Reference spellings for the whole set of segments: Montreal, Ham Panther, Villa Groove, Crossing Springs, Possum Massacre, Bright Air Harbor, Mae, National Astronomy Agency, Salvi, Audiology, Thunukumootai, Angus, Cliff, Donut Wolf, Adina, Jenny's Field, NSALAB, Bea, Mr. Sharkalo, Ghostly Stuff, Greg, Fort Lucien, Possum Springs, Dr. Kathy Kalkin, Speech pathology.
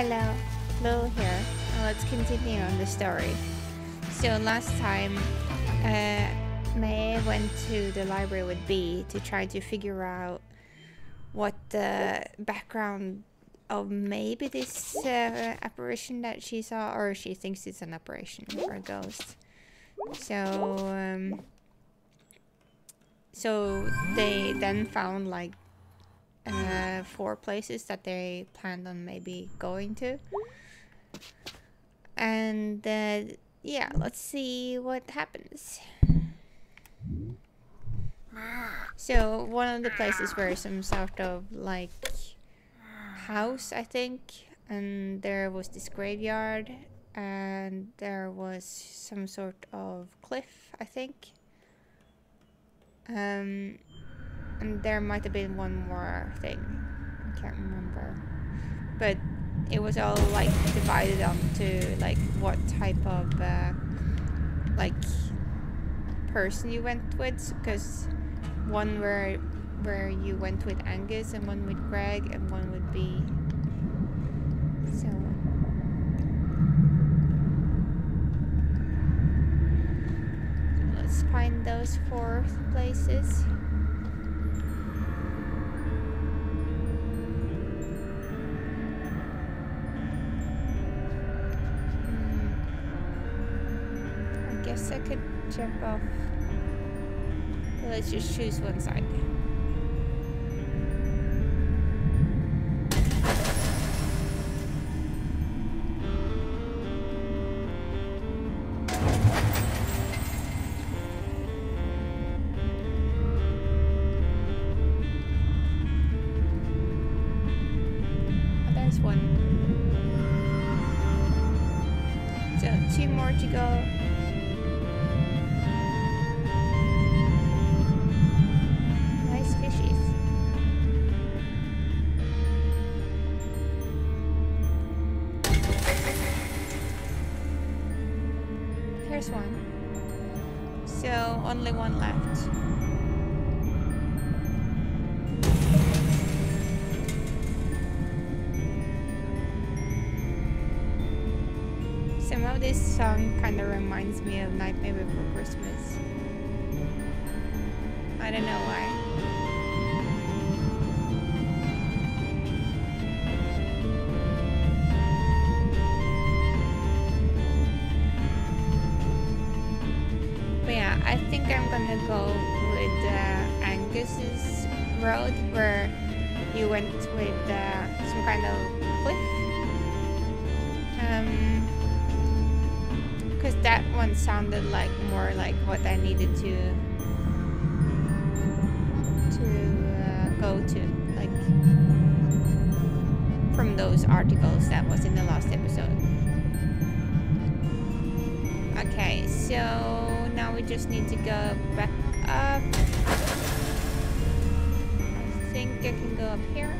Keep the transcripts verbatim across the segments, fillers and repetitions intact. Hello, Lou here. Let's continue on the story. So last time, uh, Mae went to the library with Bea to try to figure out what the background of maybe this uh, apparition that she saw, or she thinks it's an apparition or a ghost. So, um, so they then found like uh, four places that they planned on maybe going to. And uh, yeah, let's see what happens. So one of the places were some sort of like house, I think, and there was this graveyard, and there was some sort of cliff, I think. Um, and there might have been one more thing, I can't remember, but it was all like divided up to like what type of uh, like person you went with, because one where where you went with Angus, and one with Greg, and one would be so. Let's find those four places. Mm. I guess I could jump off. Let's just choose one side. Oh, there's one. So two more to go. Only one left. Some of this song kind of reminds me of Nightmare Before Christmas. I don't know why. Go with uh, Angus's road, where you went with uh, some kind of cliff, um, because that one sounded like more like what I needed to to uh, go to, like from those articles that was in the last episode. Okay, so. Now we just need to go back up. I think I can go up here.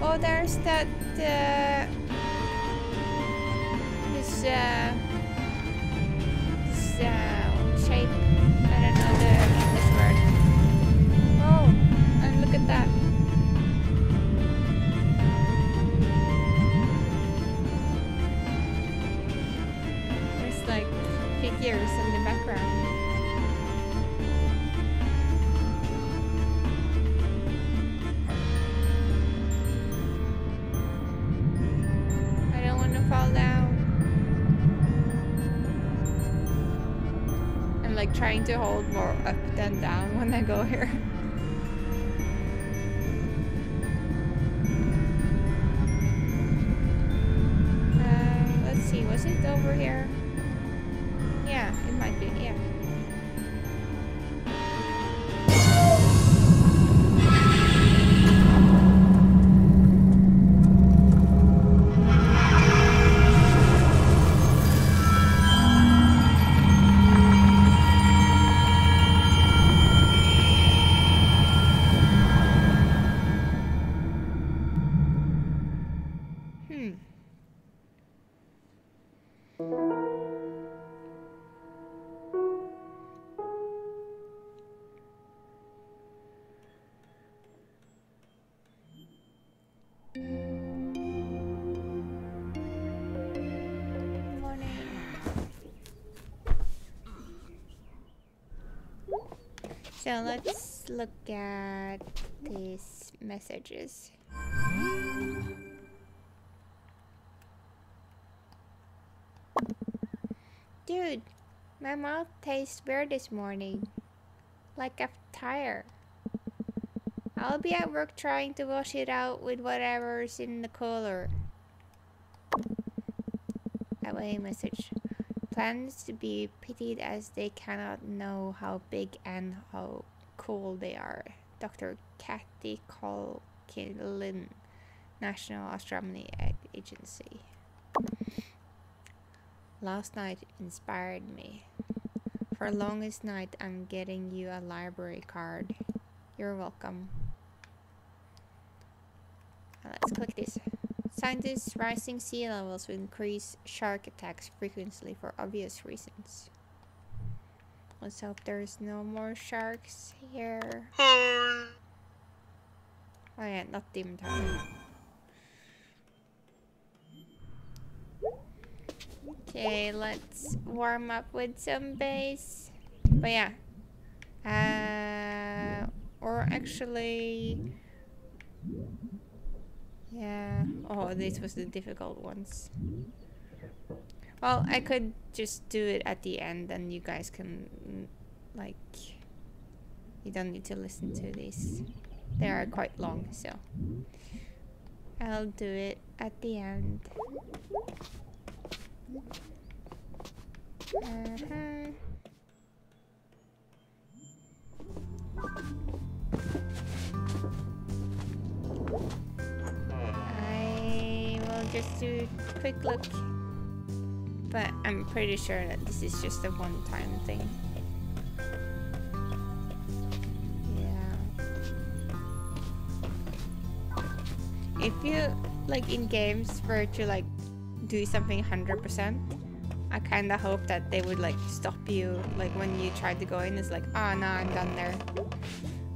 Oh, there's that uh, this uh, this uh, shape. I don't know the English word. Oh, and look at that. Figures in the background. I don't want to fall down. I'm like trying to hold more up than down when I go here. uh, let's see, was it over here? Yeah, it might be, yeah. Hmm. So let's look at these messages. Dude, my mouth tastes weird this morning. Like I'm tired. I'll be at work trying to wash it out with whatever's in the cooler. Away message. Plants to be pitied as they cannot know how big and how cool they are. Doctor Kathy Kalkin, National Astronomy Agency. Last night inspired me. For longest night, I'm getting you a library card. You're welcome. Let's click this. Scientists rising sea levels will increase shark attacks frequently for obvious reasons. Let's hope there's no more sharks here. Oh yeah, not demon time. Okay, let's warm up with some bass. But yeah. Uh, or actually... Yeah. Oh, this was the difficult ones. Well, I could just do it at the end and you guys can, like... You don't need to listen to these. They are quite long, so... I'll do it at the end. Uh-huh. I will just do a quick look, but I'm pretty sure that this is just a one-time thing. Yeah. If you, like in games, were to like do something one hundred percent, I kind of hope that they would like stop you, like when you try to go in, it's like, ah, oh, no, I'm done there.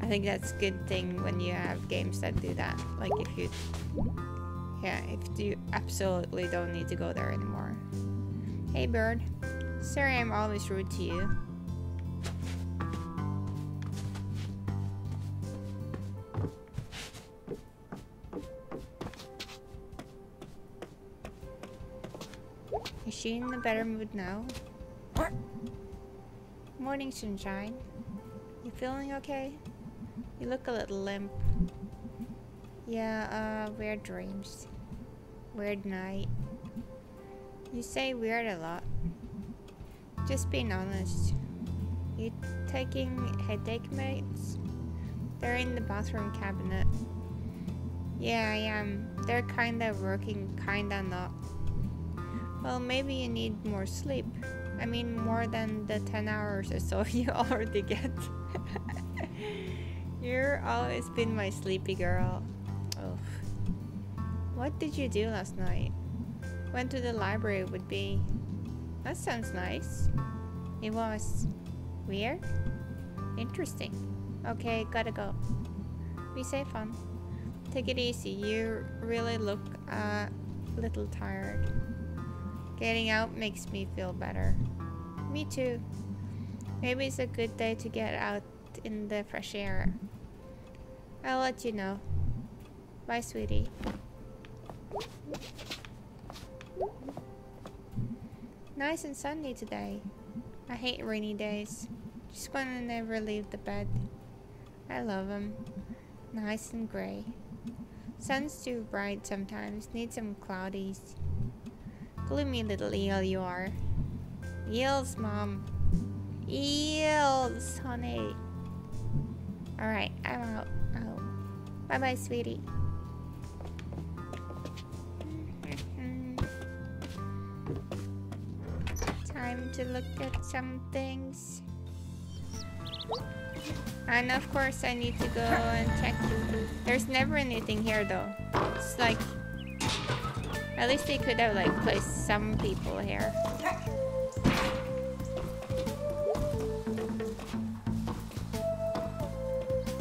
I think that's a good thing when you have games that do that. Like if you, yeah, if you absolutely don't need to go there anymore. Hey bird, sorry I'm always rude to you. Is she in a better mood now? Morning, sunshine. You feeling okay? You look a little limp. Yeah, uh, weird dreams. Weird night. You say weird a lot. Just being honest. You taking headache meds? They're in the bathroom cabinet. Yeah, I am. They're kinda working, kinda not. Well, maybe you need more sleep. I mean, more than the ten hours or so you already get. You're always been my sleepy girl. Oh. What did you do last night? Went to the library with B. That sounds nice. It was... weird? Interesting. Okay, gotta go. Be safe, hon. Take it easy. You really look a little tired. Getting out makes me feel better. Me too. Maybe it's a good day to get out in the fresh air. I'll let you know. Bye, sweetie. Nice and sunny today. I hate rainy days. Just wanna never leave the bed. I love them. Nice and gray. Sun's too bright sometimes. Need some cloudies. Gloomy little eel you are. Eels, mom. Eels, honey. Alright, I'm out. Oh. Bye-bye, sweetie. Time to look at some things. And of course, I need to go and check. There's never anything here, though. It's like... At least they could have like placed some people here.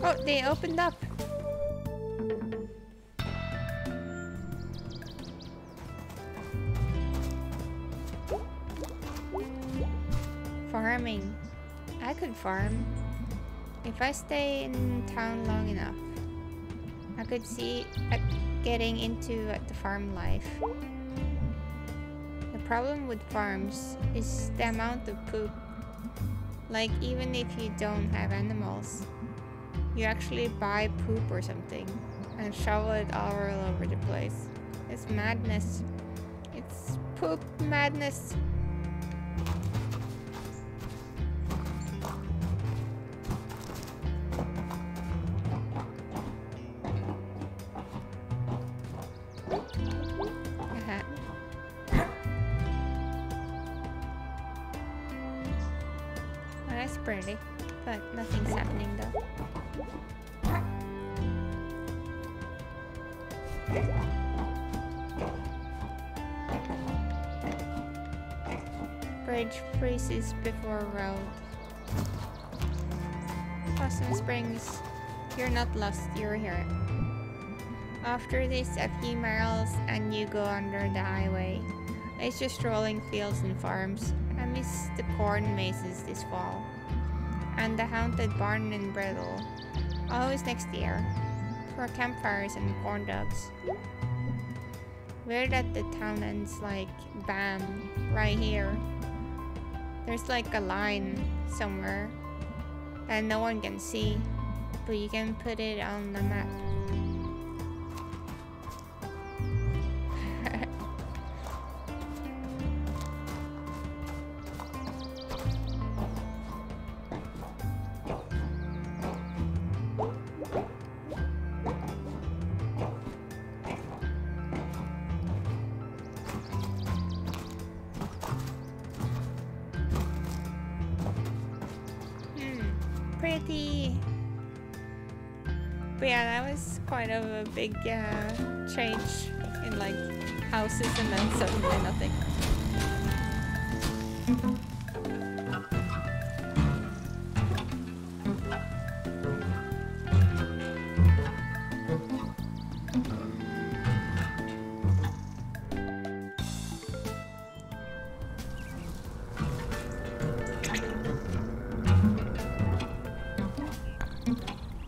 Oh, they opened up. Farming. I could farm. If I stay in town long enough, I could see uh, getting into uh, the farm life. The problem with farms is the amount of poop. Like, even if you don't have animals, you actually buy poop or something and shovel it all over the place. It's madness. It's poop madness. Freezes before road. Possum Springs, you're not lost, you're here. After this, a few miles and you go under the highway. It's just rolling fields and farms. I miss the corn mazes this fall. And the haunted barn in Brittle. Always next year. For campfires and corn dogs. Weird that the town ends like bam, right here. There's like a line somewhere that no one can see, but you can put it on the map. Big uh, change in like houses and then suddenly nothing.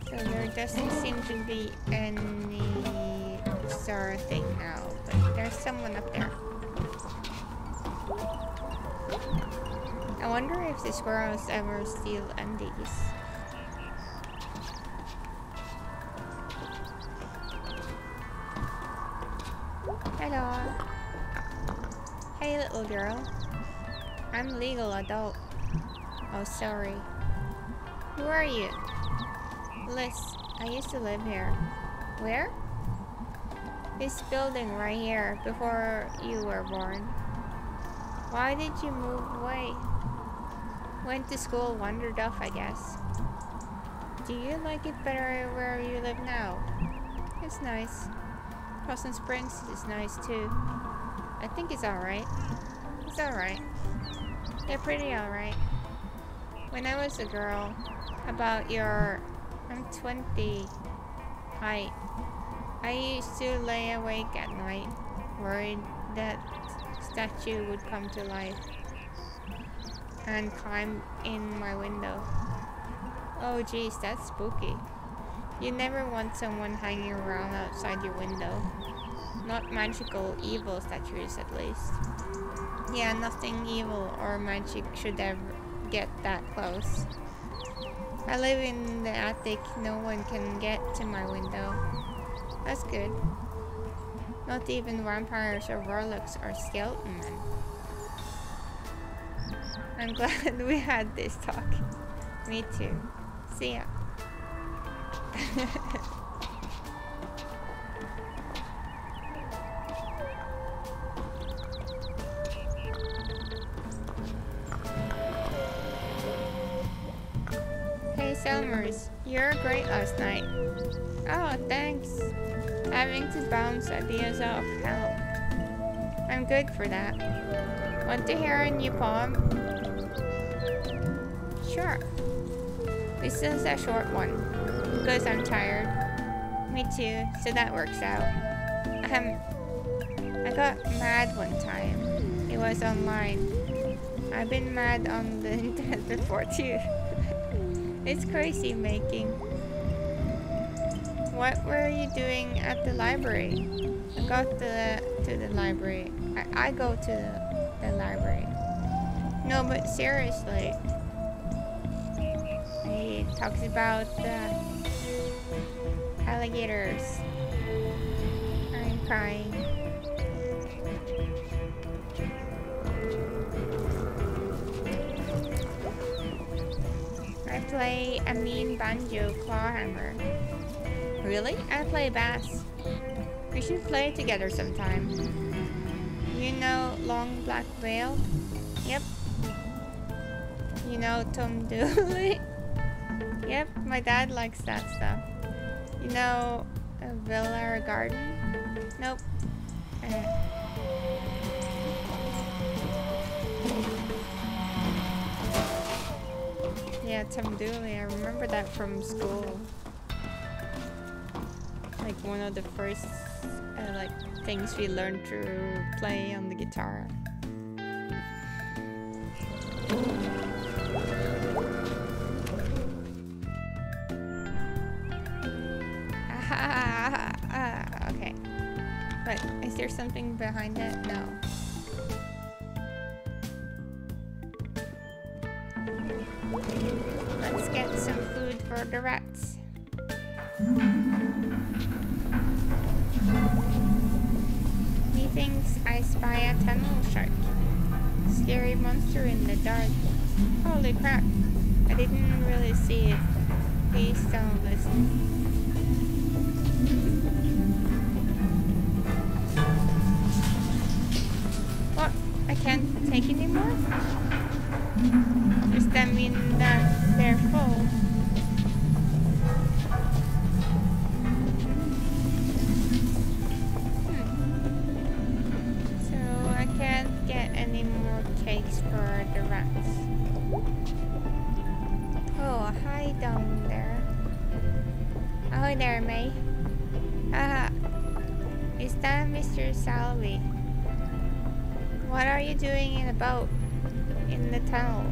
So there doesn't seem to be any thing now, but there's someone up there. I wonder if the squirrels ever steal M Ds. Hello. Hey little girl. I'm legal adult. Oh sorry. Who are you? Liz, I used to live here. Where? This building right here, before you were born. Why did you move away? Went to school, wandered off, I guess. Do you like it better where you live now? It's nice. Crossing Springs is nice too. I think it's alright. It's alright. They're pretty alright. When I was a girl, about your... I'm twenty. Height. I used to lay awake at night, worried that statue would come to life and climb in my window. Oh geez, that's spooky. You never want someone hanging around outside your window. Not magical, evil statues at least. Yeah, nothing evil or magic should ever get that close. I live in the attic, no one can get to my window. That's good. Not even vampires or warlocks or skeleton men. I'm glad we had this talk. Me too. See ya. Hey Selmers, you're great last night. Oh, thanks. Having to bounce ideas off help. I'm good for that. Want to hear a new poem? Sure. This is a short one, because I'm tired. Me too, so that works out. Um, I got mad one time. It was online. I've been mad on the internet before too. It's crazy making. What were you doing at the library? I got to the, to the library. I, I go to the, the library. No, but seriously. He talks about the alligators. I'm crying. I play a mean banjo clawhammer. Really? I play bass. We should play together sometime. You know Long Black Veil? Yep. You know Tom Dooley? Yep, my dad likes that stuff. You know uh, Villa Garden? Nope. Uh, yeah, Tom Dooley. I remember that from school. Like one of the first uh, like things we learned to play on the guitar. Ah, okay. But is there something behind that? No. Let's get some food for the rats. Methinks I spy a tunnel shark. Scary monster in the dark. Holy crap. I didn't really see it. Please don't listen. What? I can't take it anymore? Does that mean that they're full? Hmm. So I can't get any more cakes for the rats. Oh, hi down there. Ahoy there, May. Ah, is that Mister Salvi? What are you doing in a boat? In the tunnel?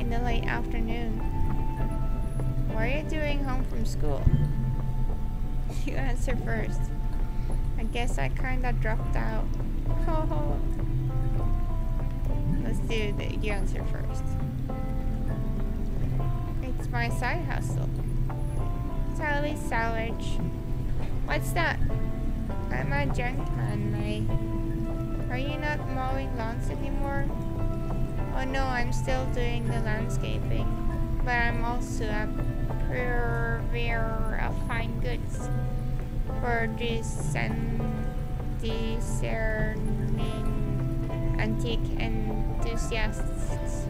In the late afternoon? What are you doing home from school? You answer first. I guess I kinda dropped out. Oh. Let's do the you answer first. It's my side hustle. Salvi Salvage. What's that? I'm a junk man, May. Are you not mowing lawns anymore? Oh no, I'm still doing the landscaping. But I'm also a purveyor of fine goods for discerning antique enthusiasts.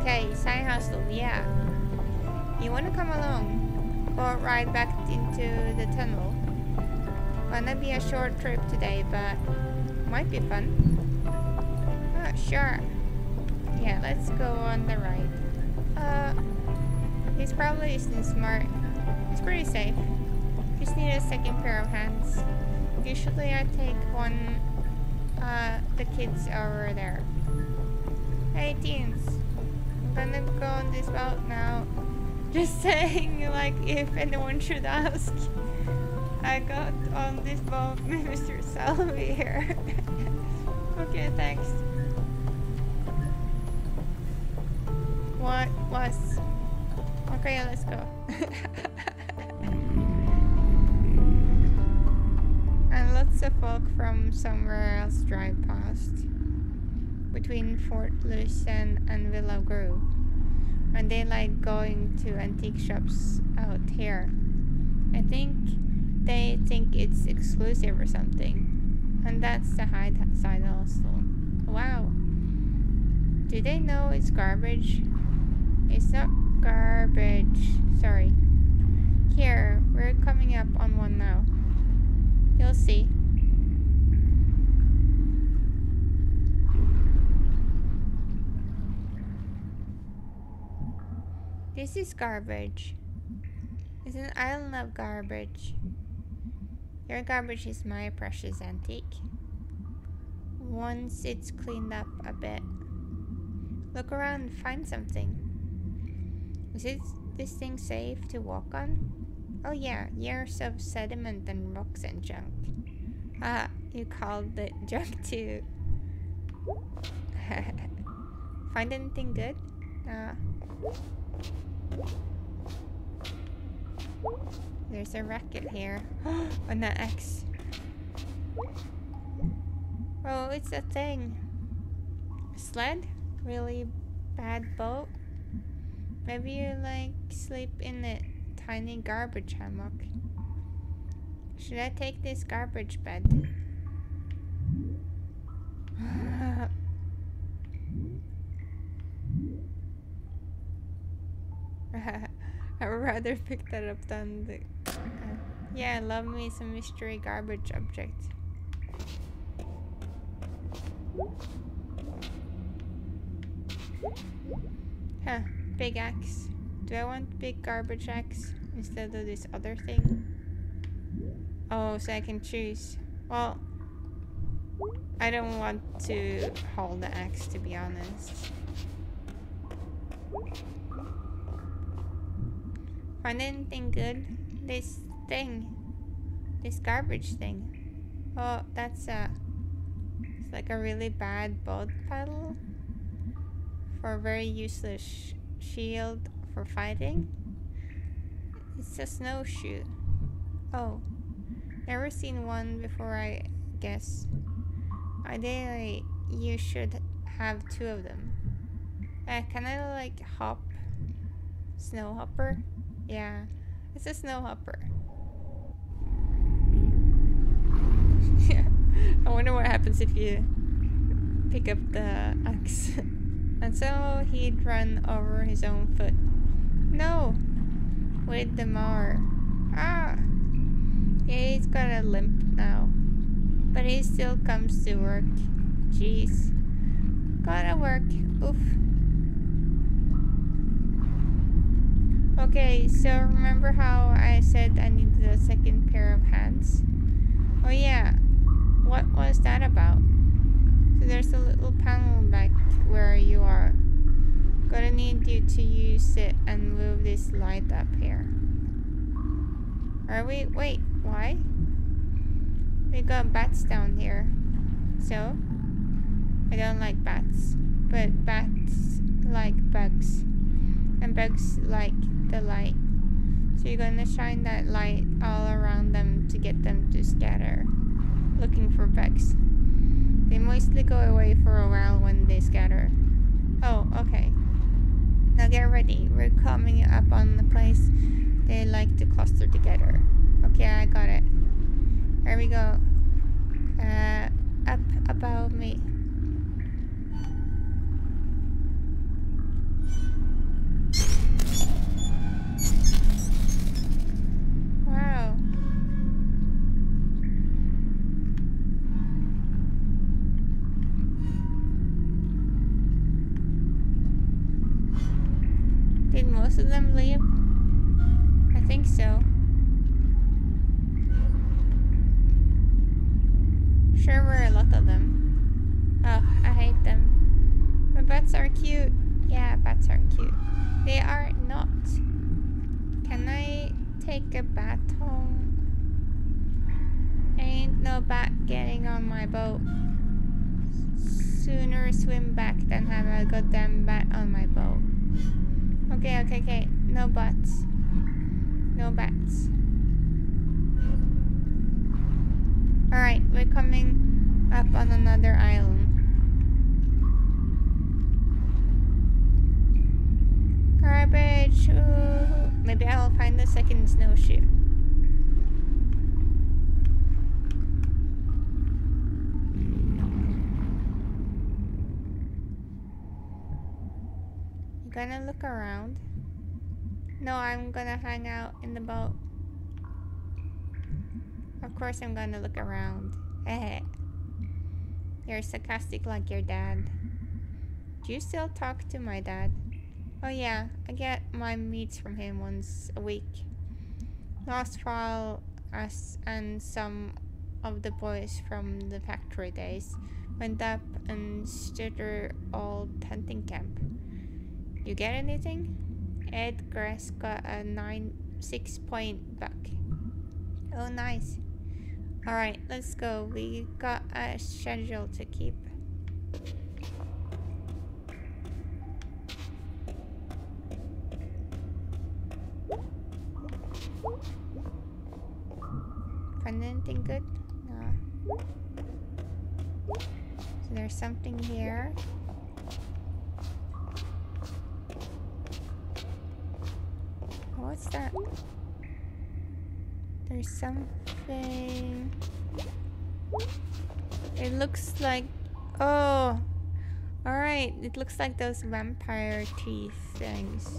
Okay, side hustle, yeah. You wanna come along? Or ride back into the tunnel. Gonna be a short trip today, but might be fun. Not sure. Yeah, let's go on the ride. Uh, this probably isn't smart. It's pretty safe. Just need a second pair of hands. Usually I take one. Uh, the kids over there. Hey teens, I'm gonna go on this boat now. Just saying, like, if anyone should ask, I got on this boat with Mister Salvi here. Okay, thanks. What was... Okay, let's go. And lots of folk from somewhere else drive past. Between Fort Lucien and Villa Groove. And they like going to antique shops out here. I think they think it's exclusive or something. And that's the hide side hustle. Wow. Do they know it's garbage? It's not garbage. Sorry. Here, we're coming up on one now. You'll see. This is garbage. It's an island of garbage. Your garbage is my precious antique. Once it's cleaned up a bit. Look around and find something. Is it, this thing safe to walk on? Oh yeah, years of sediment and rocks and junk. Ah, you called it junk too. Find anything good? Uh, there's a racket here. On that axe. Oh, it's a thing. Sled? Really bad boat? Maybe you like sleep in a tiny garbage hammock. Should I take this garbage bed? I would rather pick that up than the... Uh, yeah, love me some mystery garbage object. Huh, big axe. Do I want big garbage axe instead of this other thing? Oh, so I can choose. Well, I don't want to haul the axe, to be honest. Find anything good? This thing. This garbage thing. Oh, that's a... It's like a really bad boat paddle. For a very useless sh shield for fighting. It's a snowshoe. Oh. Never seen one before, I guess. Ideally, you should have two of them. Uh, can I, like, hop? Snow hopper? Yeah, it's a snow hopper. I wonder what happens if you pick up the axe. And so he'd run over his own foot. No! With the mower. Ah! Yeah, he's got a limp now. But he still comes to work. Jeez. Gotta work. Oof. Okay, so remember how I said I needed a second pair of hands? Oh yeah, what was that about? So there's a little panel back where you are. Gonna need you to use it and move this light up here. Are we? Wait, why? We got bats down here. So? I don't like bats. But bats like bugs. And bugs like the light. So you're gonna shine that light all around them to get them to scatter. Looking for bugs. They mostly go away for a while when they scatter. Oh, okay. Now get ready. We're coming up on the place they like to cluster together. Okay, I got it. Here we go. Uh, up above me. Wow. Did most of them leave? I think so. Sure were a lot of them. Oh, I hate them. But bats are cute. Yeah, bats are cute. They are not. Can I take a bat home? Ain't no bat getting on my boat. Sooner swim back than have a goddamn bat on my boat. Okay, okay, okay. No bats. No bats. Alright, we're coming up on another island. Garbage! Ooh. Maybe I'll find the second snowshoe. You gonna look around? No, I'm gonna hang out in the boat. Of course I'm gonna look around. Heh. You're sarcastic like your dad. Do you still talk to my dad? Oh yeah, I get my meats from him once a week. Last fall, us and some of the boys from the factory days went up and stood our old hunting camp. You get anything? Edgar's got a nine six point buck. Oh, nice. All right, let's go. We got a schedule to keep. Find anything good? No. So there's something here. What's that? There's something. It looks like... Oh! Alright, it looks like those vampire teeth things.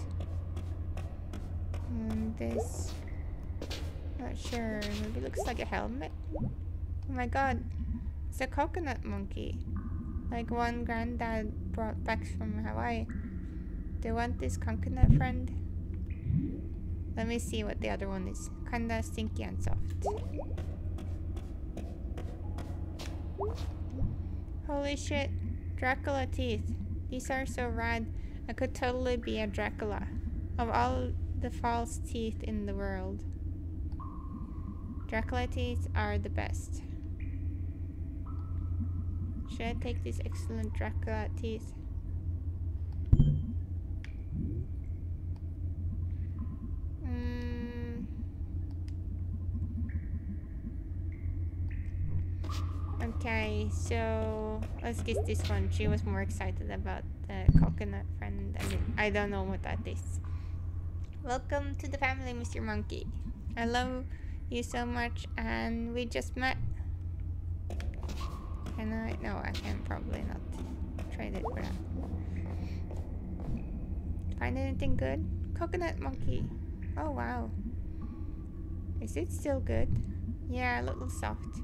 And this... Not sure. Maybe it looks like a helmet? Oh my god. It's a coconut monkey. Like one granddad brought back from Hawaii. Do you want this coconut, friend? Let me see what the other one is. Kinda stinky and soft. Holy shit. Dracula teeth. These are so rad. I could totally be a Dracula. Of all the false teeth in the world, Dracula teeth are the best. Should I take these excellent Dracula teeth? Okay, so let's get this one. She was more excited about the coconut friend. I mean, I don't know what that is. Welcome to the family, Mister Monkey. I love you so much, and we just met. Can I? No, I can probably not trade it for that. Find anything good? Coconut monkey. Oh wow. Is it still good? Yeah, a little soft.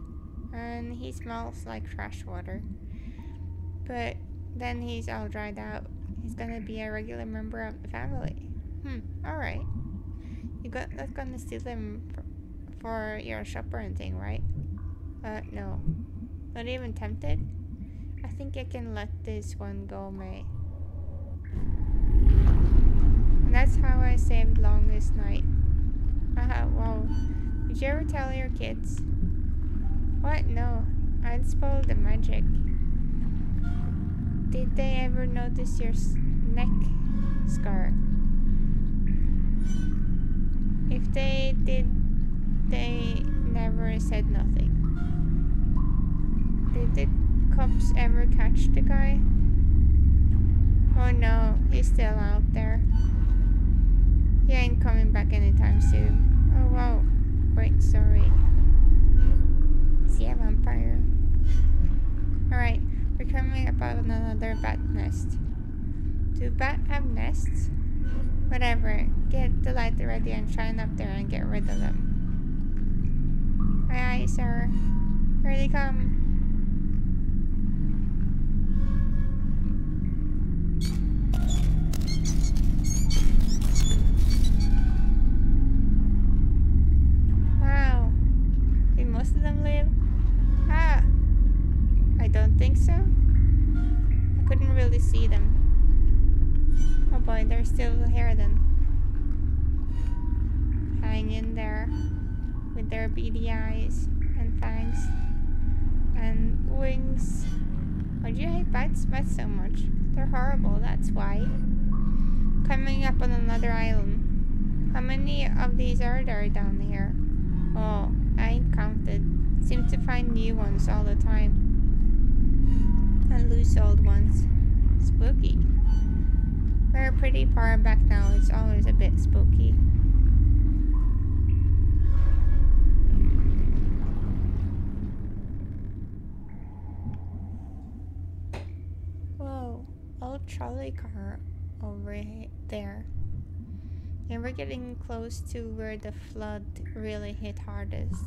And he smells like trash water. But then he's all dried out. He's gonna be a regular member of the family. Hmm, alright. You're not gonna steal them for your shop or anything, right? Uh, no. Not even tempted? I think I can let this one go, mate. And that's how I saved Longest Night. Haha, wow. Did you ever tell your kids? What? No, I'd spoil the magic. Did they ever notice your s neck scar? If they did, they never said nothing. Did the cops ever catch the guy? Oh no, he's still out there. He ain't coming back anytime soon. Oh wow, wait, sorry. See a vampire. Alright, we're coming about another bat nest. Do bats have nests? Whatever. Get the light ready and shine up there and get rid of them. Aye aye, sir. Here they come. Wow. Did most of them live? Ah, I don't think so. I couldn't really see them. Oh boy, they're still here then. Hang in there with their beady eyes and fangs and wings. Why do you hate bats? Bats so much? They're horrible, that's why. Coming up on another island. How many of these are there down here? Oh, I ain't counted. Seem to find new ones all the time. And lose old ones. Spooky. We're pretty far back now. It's always a bit spooky. Whoa. Old trolley car over there. And we're getting close to where the flood really hit hardest.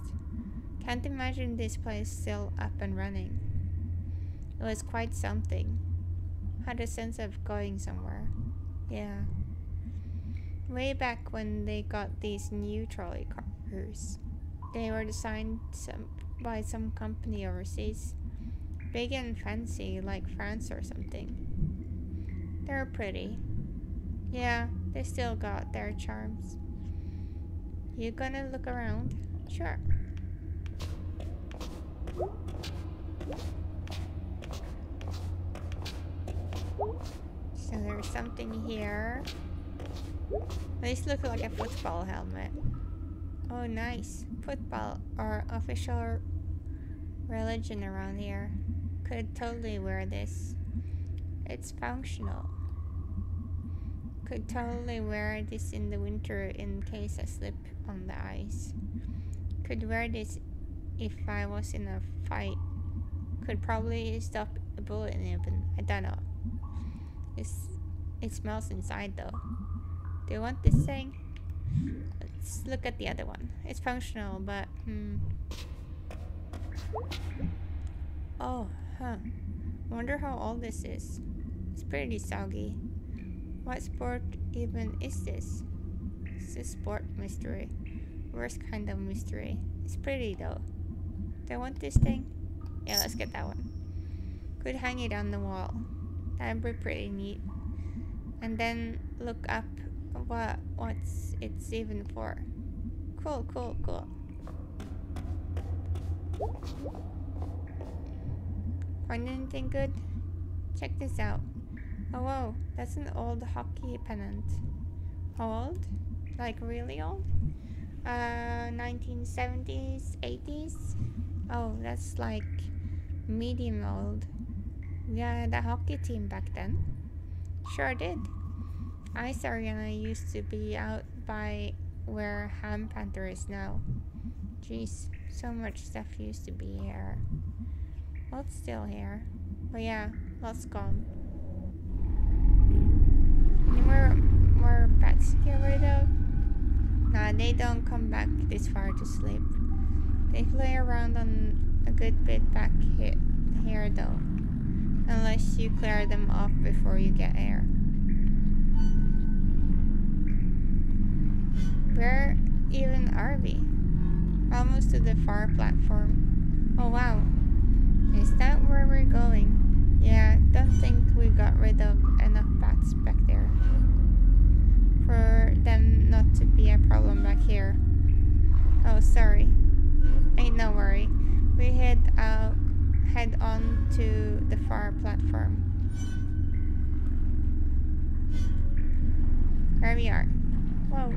Can't imagine this place still up and running. It was quite something. Had a sense of going somewhere. Yeah. Way back when they got these new trolley cars. They were designed some, by some company overseas. Big and fancy, like France or something. They're pretty. Yeah, They still got their charms. You gonna look around? Sure. So there's something here. This looks like a football helmet. Oh nice. Football or official religion around here. Could totally wear this. It's functional. Could totally wear this in the winter in case I slip on the ice. Could wear this if I was in a fight. Could probably stop a bullet even. I don't know. It's, it smells inside though. Do you want this thing? Let's look at the other one. It's functional, but hmm. Oh, huh. Wonder how old this is. It's pretty soggy. What sport even is this? It's a sport mystery. Worst kind of mystery. It's pretty though. Do I want this thing? Yeah, let's get that one. Could hang it on the wall. That'd be pretty neat. And then look up what what's it's even for. Cool, cool, cool. Find anything good? Check this out. Oh wow, that's an old hockey pennant. How old? Like really old? Uh, nineteen seventies, eighties? Oh, that's like medium old. We had a hockey team back then. Sure did. Ice arena used to be out by where Ham Panther is now. Jeez, so much stuff used to be here. Lots still here. But yeah, lots gone. Any more, more bats get rid of? Nah, they don't come back this far to sleep. They fly around on a good bit back he here though. Unless you clear them off before you get air. Where even are we? Almost to the far platform. Oh wow. Is that where we're going? Yeah, don't think we got rid of enough bats back there for them not to be a problem back here. Oh, sorry. Ain't no worry. We head out, head on to the far platform. Here we are. Whoa.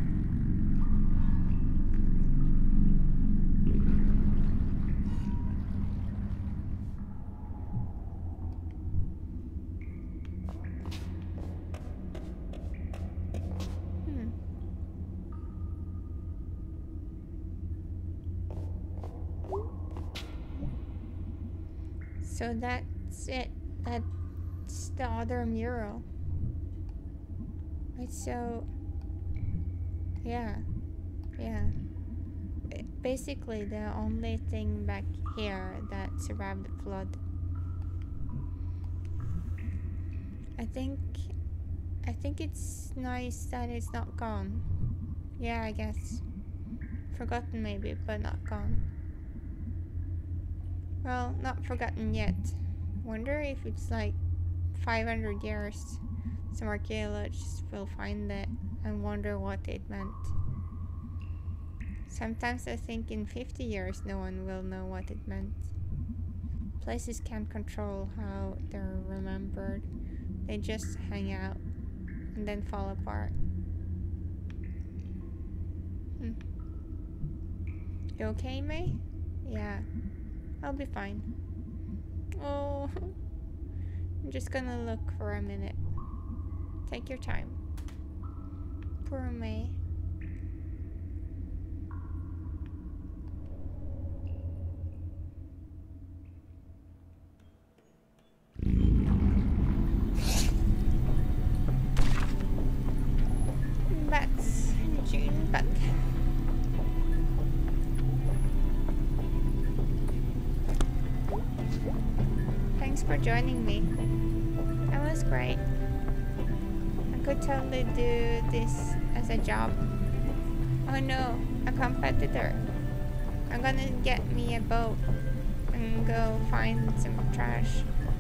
So that's it. That's the other mural. It's so... Yeah. Yeah. Basically the only thing back here that survived the flood. I think... I think it's nice that it's not gone. Yeah, I guess. Forgotten maybe, but not gone. Well, not forgotten yet. Wonder if it's like five hundred years. Some archaeologists will find it and wonder what it meant. Sometimes I think in fifty years no one will know what it meant. Places can't control how they're remembered. They just hang out and then fall apart. Hmm. You okay, May? Yeah. I'll be fine. Oh, I'm just gonna look for a minute. Take your time. Poor May. Bats. June Buck. Thanks for joining me. That was great. I could totally do this as a job. Oh no, a competitor. I'm gonna get me a boat and go find some trash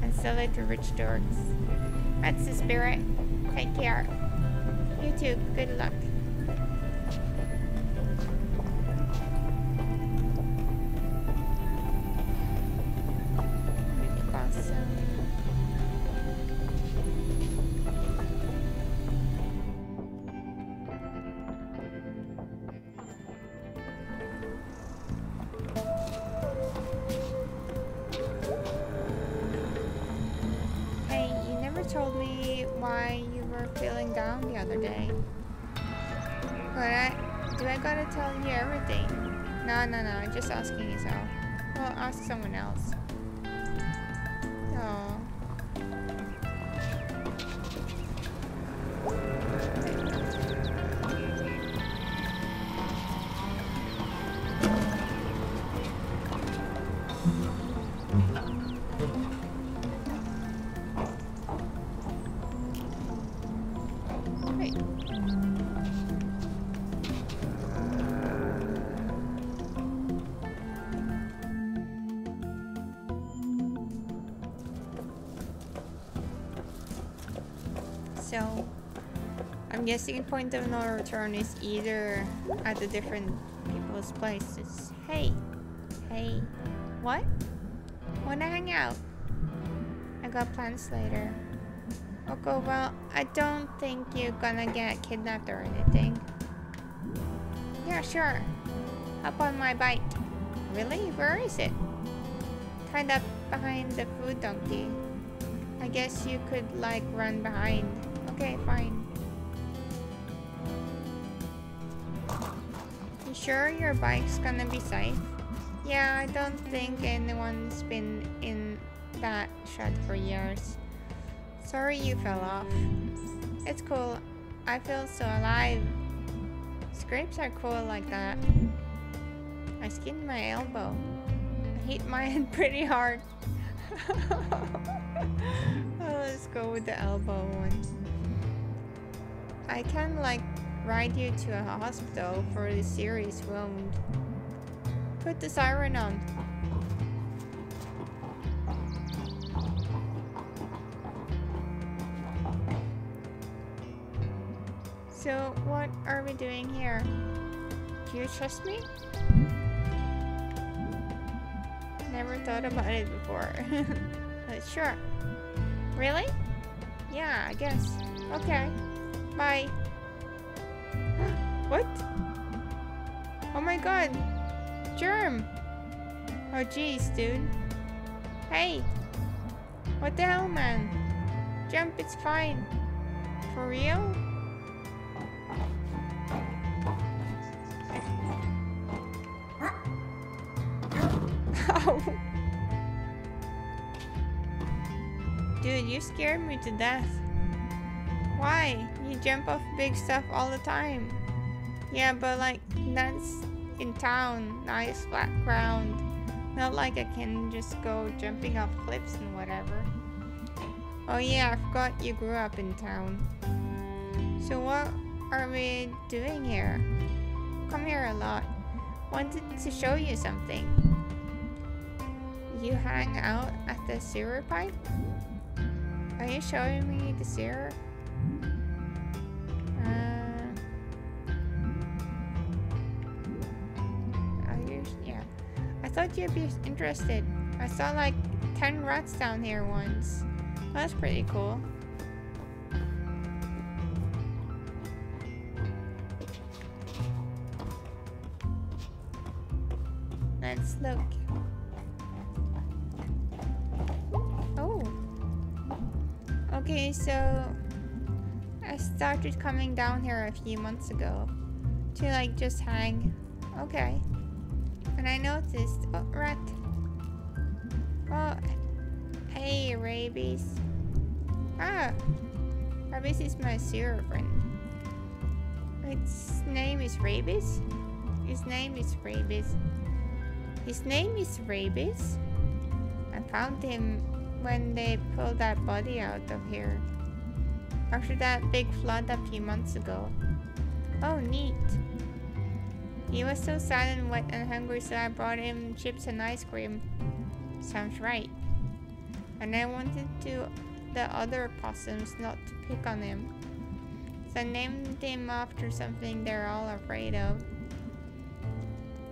and sell it to rich dorks. That's the spirit. Take care. You too. Good luck. So, I'm guessing point of no return is either at the different people's places. Hey! Hey! What? Wanna hang out? I got plans later. Okay, well, I don't think you're gonna get kidnapped or anything. Yeah, sure. Hop on my bike. Really? Where is it? Tied up behind the food donkey. I guess you could, like, run behind. Okay, fine. You sure your bike's gonna be safe? Yeah, I don't think anyone's been in that shed for years. Sorry you fell off. It's cool. I feel so alive. Scrapes are cool like that. I skinned my elbow. I hit my head pretty hard. Well, let's go with the elbow one. I can, like, ride you to a hospital for a serious wound. Put the siren on. So, what are we doing here? Do you trust me? Never thought about it before. But sure. Really? Yeah, I guess. Okay. Bye. What? Oh my god. Germ. Oh jeez, dude. Hey. What the hell, man? Jump, it's fine. For real? Dude, you scared me to death. Why? You jump off big stuff all the time. Yeah, but like, that's in town, nice flat ground. Not like I can just go jumping off cliffs and whatever. Oh yeah, I forgot you grew up in town. So what are we doing here? Come here a lot. Wanted to show you something. You hang out at the sewer pipe? Are you showing me the sewer? Uh, are you, yeah. I thought you'd be interested. I saw like ten rats down here once. That's pretty cool. Let's look. Oh. Okay, so I started coming down here a few months ago to like just hang. Okay. And I noticed, oh, rat. Oh, hey, rabies. Ah, rabies is my sewer friend. Its name is rabies. His name is rabies. His name is rabies. I found him when they pulled that body out of here. After that big flood a few months ago. Oh, neat. He was so sad and wet and hungry, so I brought him chips and ice cream. Sounds right. And I wanted to the other possums not to pick on him. So name them after something they're all afraid of.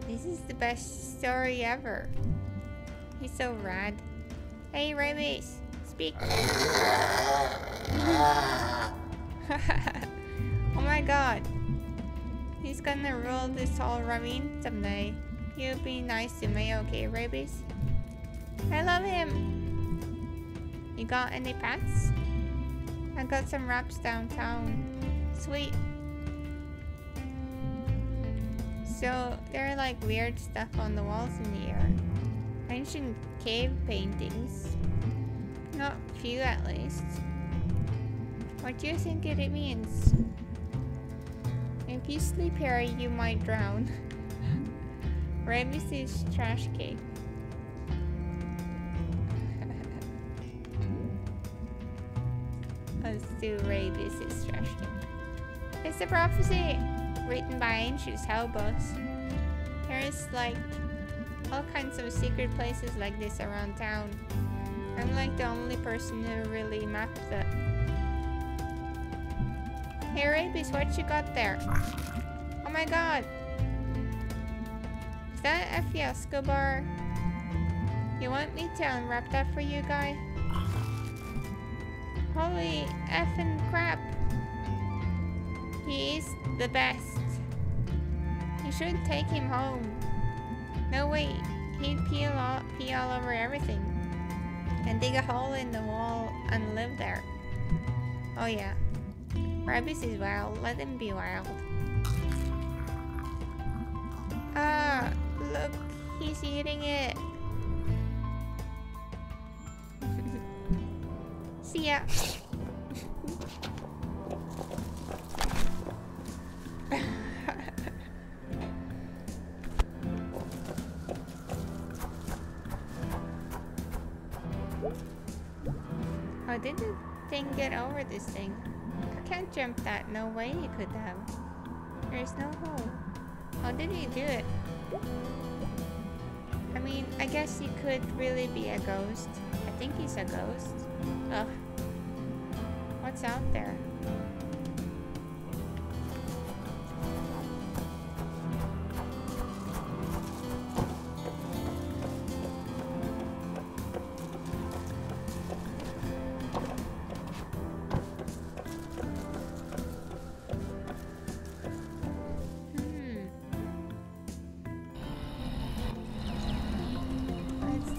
This is the best story ever. He's so rad. Hey, Ramis, speak. Oh my god. He's gonna rule this whole ravine someday. You be nice to me, okay, Rabies? I love him! You got any pets? I got some wraps downtown. Sweet. So, there are like weird stuff on the walls in here. Ancient cave paintings. Not few, at least. What do you think it means? If you sleep here, you might drown. Rabies' trash cake. Let's do Rabies' trash cake. It's a prophecy written by ancient hellbots. There's like all kinds of secret places like this around town. I'm like the only person who really mapped it. Hey Rabies, what you got there? Oh my god! Is that a fiasco bar? You want me to unwrap that for you, guy? Holy effing crap! He is the best. You should take him home. No wait, he'd pee all, pee all over everything. And dig a hole in the wall and live there. Oh yeah. Rabies is wild, let him be wild. Ah, look, he's eating it. See ya. Oh, didn't the thing get over this thing? I can't jump that. No way you could have. There's no hole. How did you do it? I mean, I guess he could really be a ghost. I think he's a ghost. Ugh. What's out there?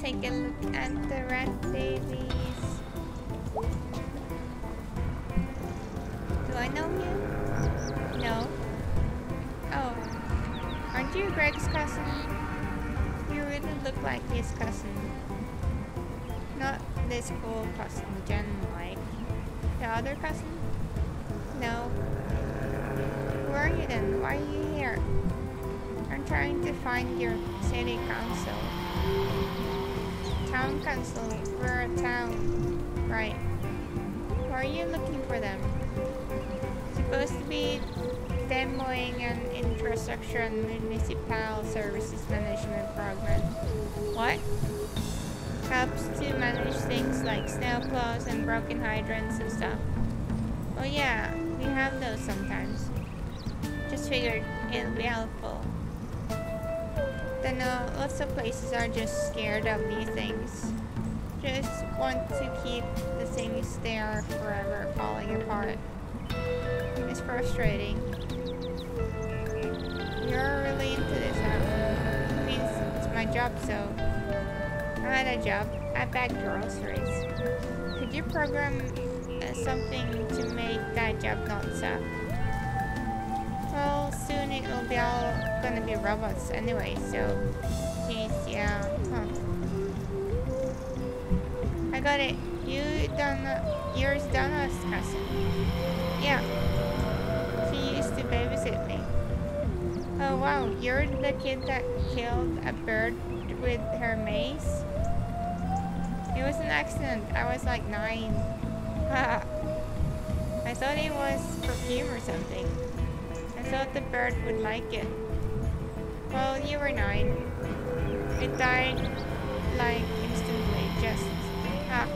Take a look at the rat babies. Do I know you? No. Oh. Aren't you Greg's cousin? You really look like his cousin. Not this cool cousin, Jen-like. The other cousin? No. Who are you then? Why are you here? I'm trying to find your city council. Town council, we're a town. Right. Why are you looking for them? Supposed to be demoing an infrastructure and municipal services management program. What? Helps to manage things like snail claws and broken hydrants and stuff. Oh yeah, we have those sometimes. Just figured it'll be helpful. No, lots of places are just scared of these things. Just want to keep the things they are forever falling apart. It's frustrating. You're really into this, huh? It means it's my job, so. I had a job. I bagged groceries. Could you program uh, something to make that job not suck? Well, soon it will be all gonna be robots anyway, so geez, yeah, huh. I got it. You done yours Donna's cousin. Yeah. She used to babysit me. Oh wow, you're the kid that killed a bird with her mace? It was an accident. I was like nine. I thought it was perfume or something. Thought the bird would like it. Well, you were nine. It died like instantly, just ah,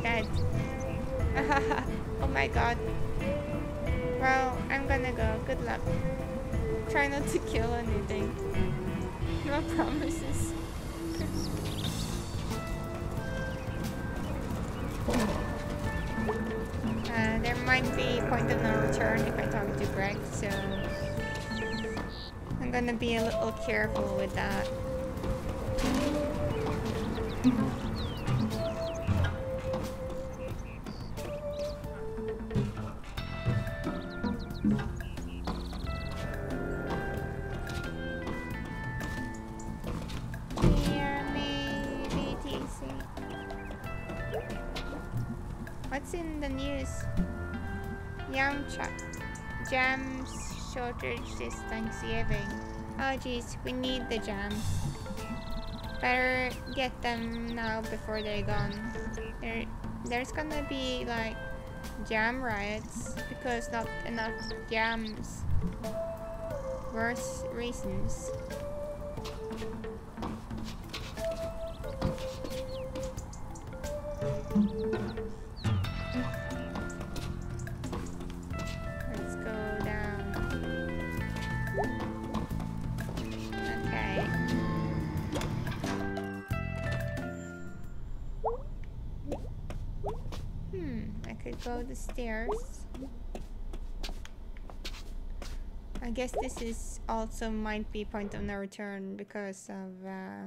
dead. Oh my god. Well, I'm gonna go. Good luck. Try not to kill anything. No promises. uh, there might be point of no return if I talk to Greg, so I'm gonna be a little careful with that. This Thanksgiving. Oh geez, we need the jams. Better get them now before they're gone. There, there's gonna be like jam riots because not enough jams. Worse reasons. Go the stairs. I guess this is also might be point of no return because of uh,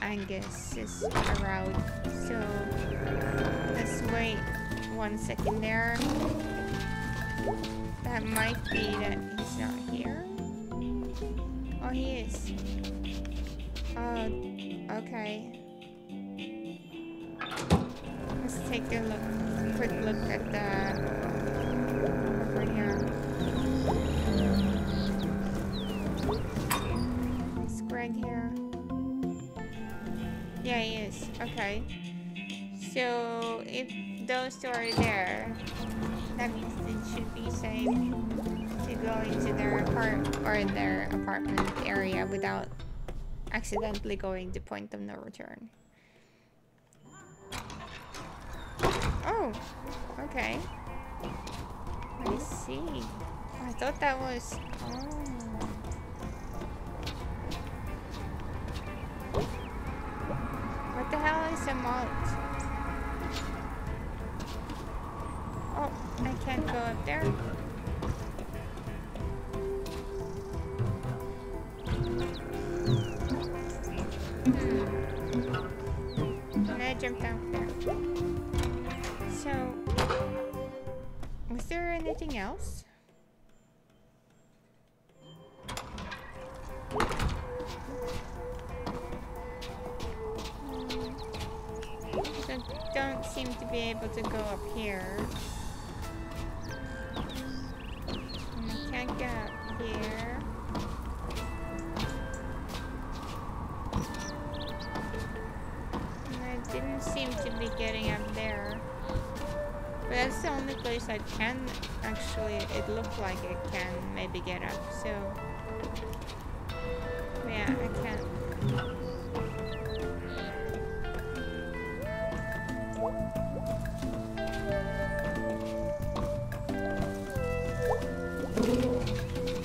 Angus is around. So let's wait one second there. That might be that he's not here. Oh, he is. Oh, okay. Let's take a look. Quick look at the over here. Is Greg here? Yeah, he is. Okay. So if those two are there, that means it should be safe to go into their apart or their apartment area without accidentally going to point of no return. Oh, okay. I see. I thought that was... Oh. What the hell is a malt? Oh, I can't go up there. Hmm. Can I jump down there? So, was there anything else? So, don't seem to be able to go up here. And I can't get up here. And I didn't seem to be getting up there. But that's the only place I can actually, it looked like I can maybe get up, so yeah, I can.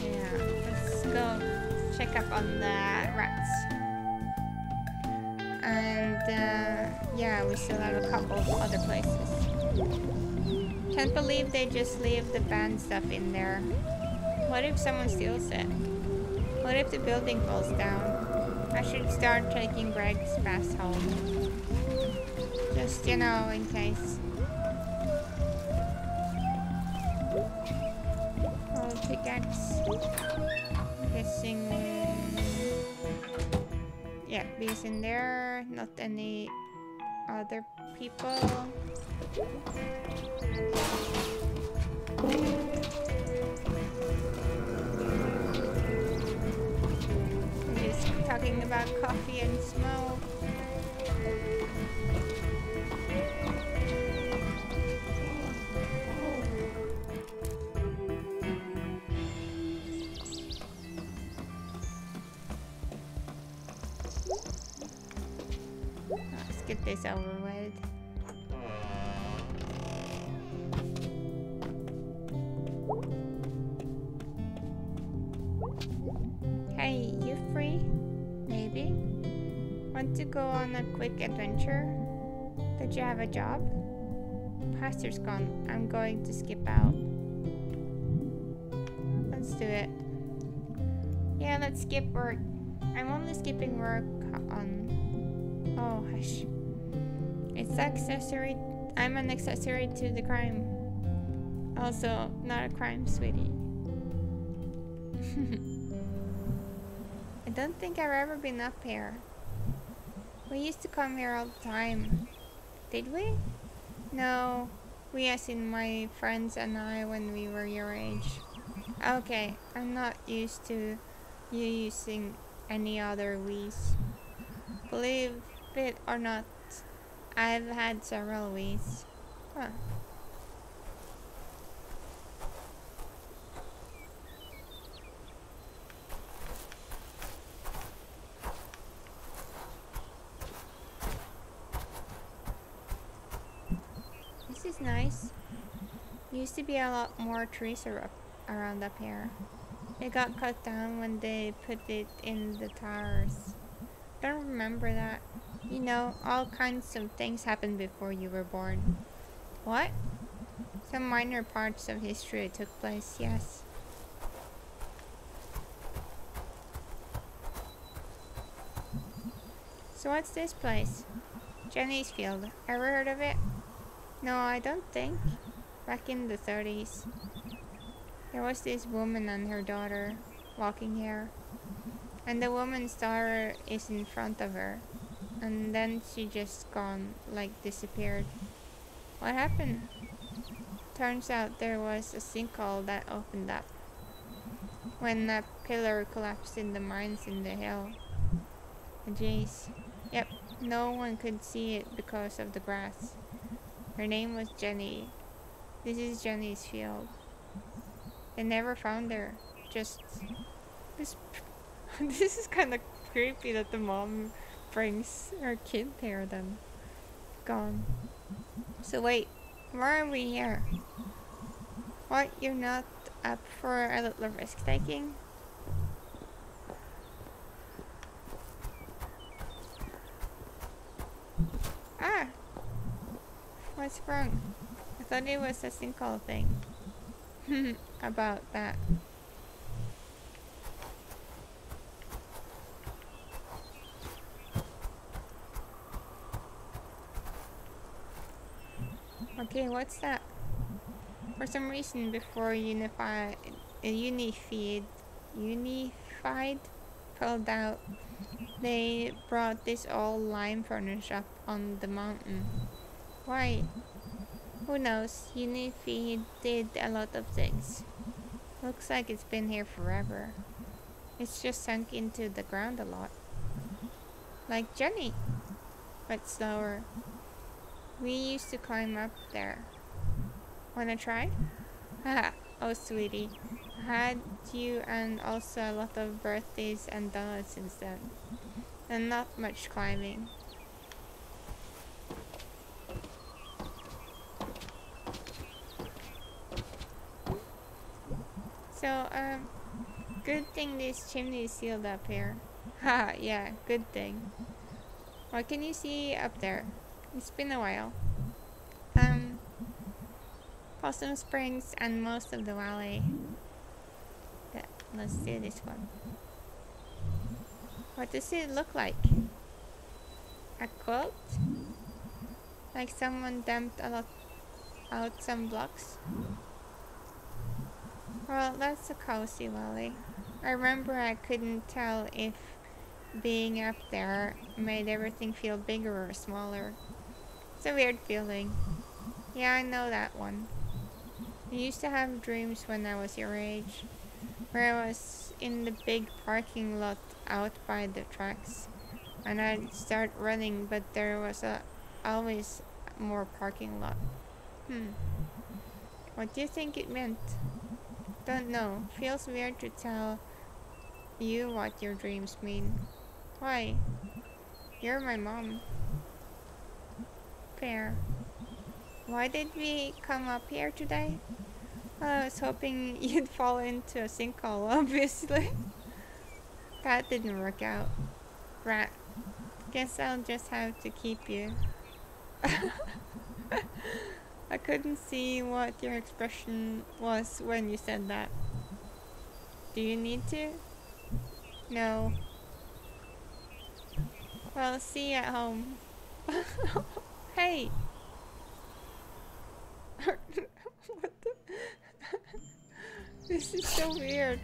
Yeah, let's go check up on the rats. And uh, yeah, we still have a couple of other places. Can't believe they just leave the banned stuff in there. What if someone steals it? What if the building falls down? I should start taking Greg's pass home. Just, you know, in case. Oh, pickaxe. I'm guessing... Yeah, bees in there. Not any other people. We're just talking about coffee and smoke. Let's get this over with. want to go on a quick adventure? Don't you have a job? Pastor's gone. I'm going to skip out. Let's do it. Yeah, let's skip work. I'm only skipping work on... Oh, hush. It's accessory... I'm an accessory to the crime. Also, not a crime, sweetie. I don't think I've ever been up here. We used to come here all the time. Did we? No. We as in my friends and I when we were your age. Okay, I'm not used to you using any other we's. Believe it or not, I've had several we's. Huh. This is nice. Used to be a lot more trees ar around up here. It got cut down when they put it in the towers. Don't remember that. You know, all kinds of things happened before you were born. What? Some minor parts of history took place, yes. So what's this place? Jenny's Field. Ever heard of it? No, I don't think. Back in the thirties. There was this woman and her daughter walking here. And the woman's daughter is in front of her. And then she just gone, like disappeared. What happened? Turns out there was a sinkhole that opened up when a pillar collapsed in the mines in the hill. Jeez. Yep, no one could see it because of the grass. Her name was Jenny. This is Jenny's Field. They never found her. Just... This, this is kind of creepy that the mom brings her kid there then. Gone. So wait, why are we here? What, you're not up for a little risk taking? Ah! What's wrong? I thought it was a sinkhole thing. About that. Okay, what's that? For some reason, before Unified, Unified, Unified pulled out, they brought this old lime furnace up on the mountain. Why? Who knows? Unified did a lot of things. Looks like it's been here forever. It's just sunk into the ground a lot. Like Jenny, but slower. We used to climb up there. Wanna try? Haha, oh sweetie. Had you and also a lot of birthdays and donuts since then. And not much climbing. So, um, good thing this chimney is sealed up here. Haha, yeah, good thing. What can you see up there? It's been a while. Um, Possum Springs and most of the valley. Yeah, let's do this one. What does it look like? A quilt? Like someone dumped a lot out some blocks? Well, that's a cozy valley. I remember I couldn't tell if being up there made everything feel bigger or smaller. It's a weird feeling. Yeah, I know that one. I used to have dreams when I was your age, where I was in the big parking lot out by the tracks, and I'd start running, but there was a, always more parking lot. Hmm. What do you think it meant? Don't know. Feels weird to tell you what your dreams mean. Why? You're my mom. Fair. Why did we come up here today? Well, I was hoping you'd fall into a sinkhole, obviously. That didn't work out. Rat. guess I'll just have to keep you. I couldn't see what your expression was when you said that. Do you need to? No. Well, see you at home. Hey! What the? This is so weird.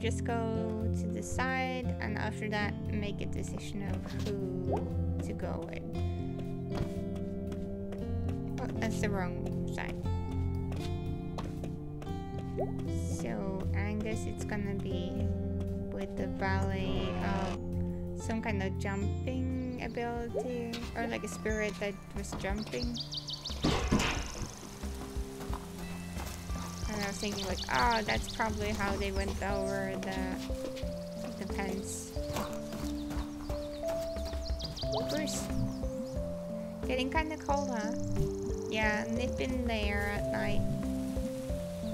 Just go to the side, and after that make a decision of who to go with. Oh, that's the wrong side. So Angus, it's gonna be with the valley of some kind of jumping ability, or like a spirit that was jumping. I was thinking like, oh, that's probably how they went over the, the fence. Bruce. Getting kinda cold, huh? Yeah, nip in the air at night.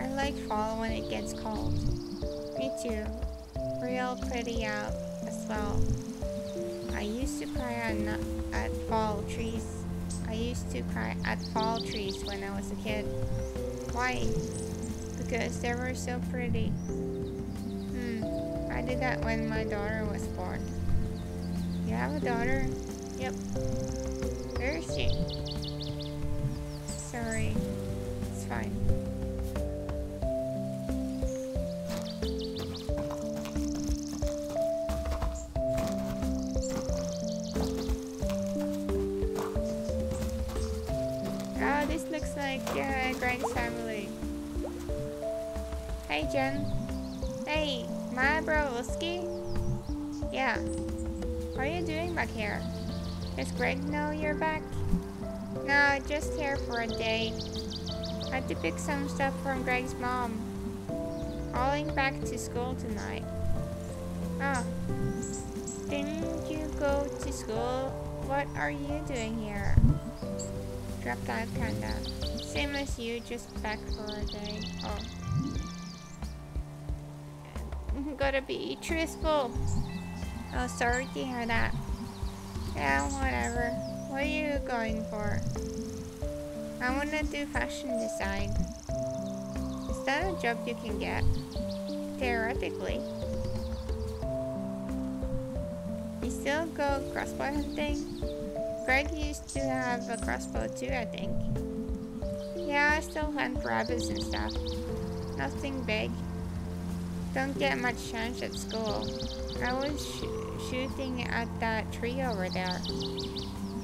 I like fall when it gets cold. Me too. Real pretty out as well. I used to cry at, at fall trees. I used to cry at fall trees when I was a kid. Why? Because they were so pretty. Hmm, I did that when my daughter was born. You have a daughter? Yep. Where is she? Sorry, it's fine. Oh, this looks like uh, Greg's family. Hey Jen. Hey, my Bravoski? Yeah. What are you doing back here? Does Greg know you're back? No, just here for a day. I had to pick some stuff from Greg's mom. Hauling back to school tonight. Oh. Didn't you go to school? What are you doing here? Dropped out kinda. Same as you, just back for a day. Oh. Gotta be truthful. Oh, sorry to hear that. Yeah, whatever. What are you going for? I wanna do fashion design. Is that a job you can get? Theoretically. You still go crossbow hunting? Greg used to have a crossbow too, I think. Yeah, I still hunt rabbits and stuff. Nothing big. Don't get much chance at school. I was sh shooting at that tree over there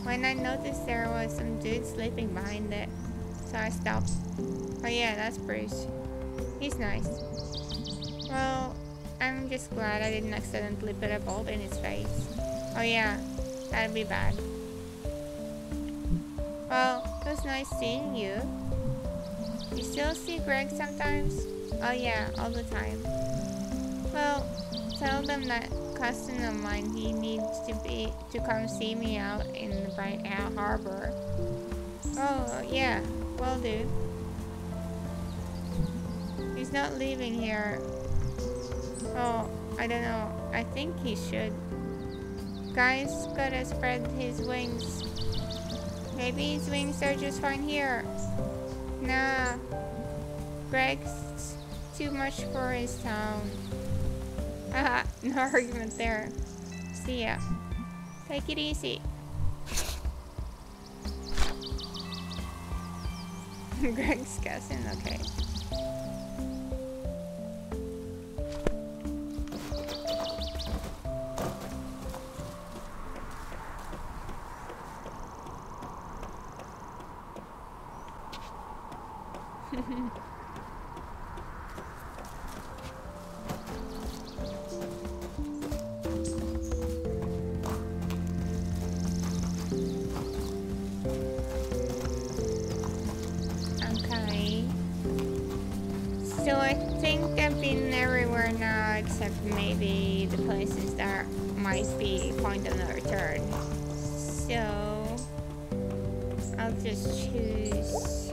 when I noticed there was some dude sleeping behind it, so I stopped. Oh yeah, that's Bruce. He's nice. Well, I'm just glad I didn't accidentally put a bolt in his face. Oh yeah, that'd be bad. Well, it was nice seeing you. You still see Greg sometimes? Oh yeah, all the time. Well, tell them that cousin of mine, he needs to be to come see me out in the Bright Air Harbor. Oh yeah, will do. He's not leaving here. Oh, I don't know. I think he should. Guy's gotta spread his wings. Maybe his wings are just fine here. Nah, Greg's too much for his town. Haha, no argument there. See ya. Take it easy. Greg's cousin, okay. maybe the places that might be point of no return. So I'll just choose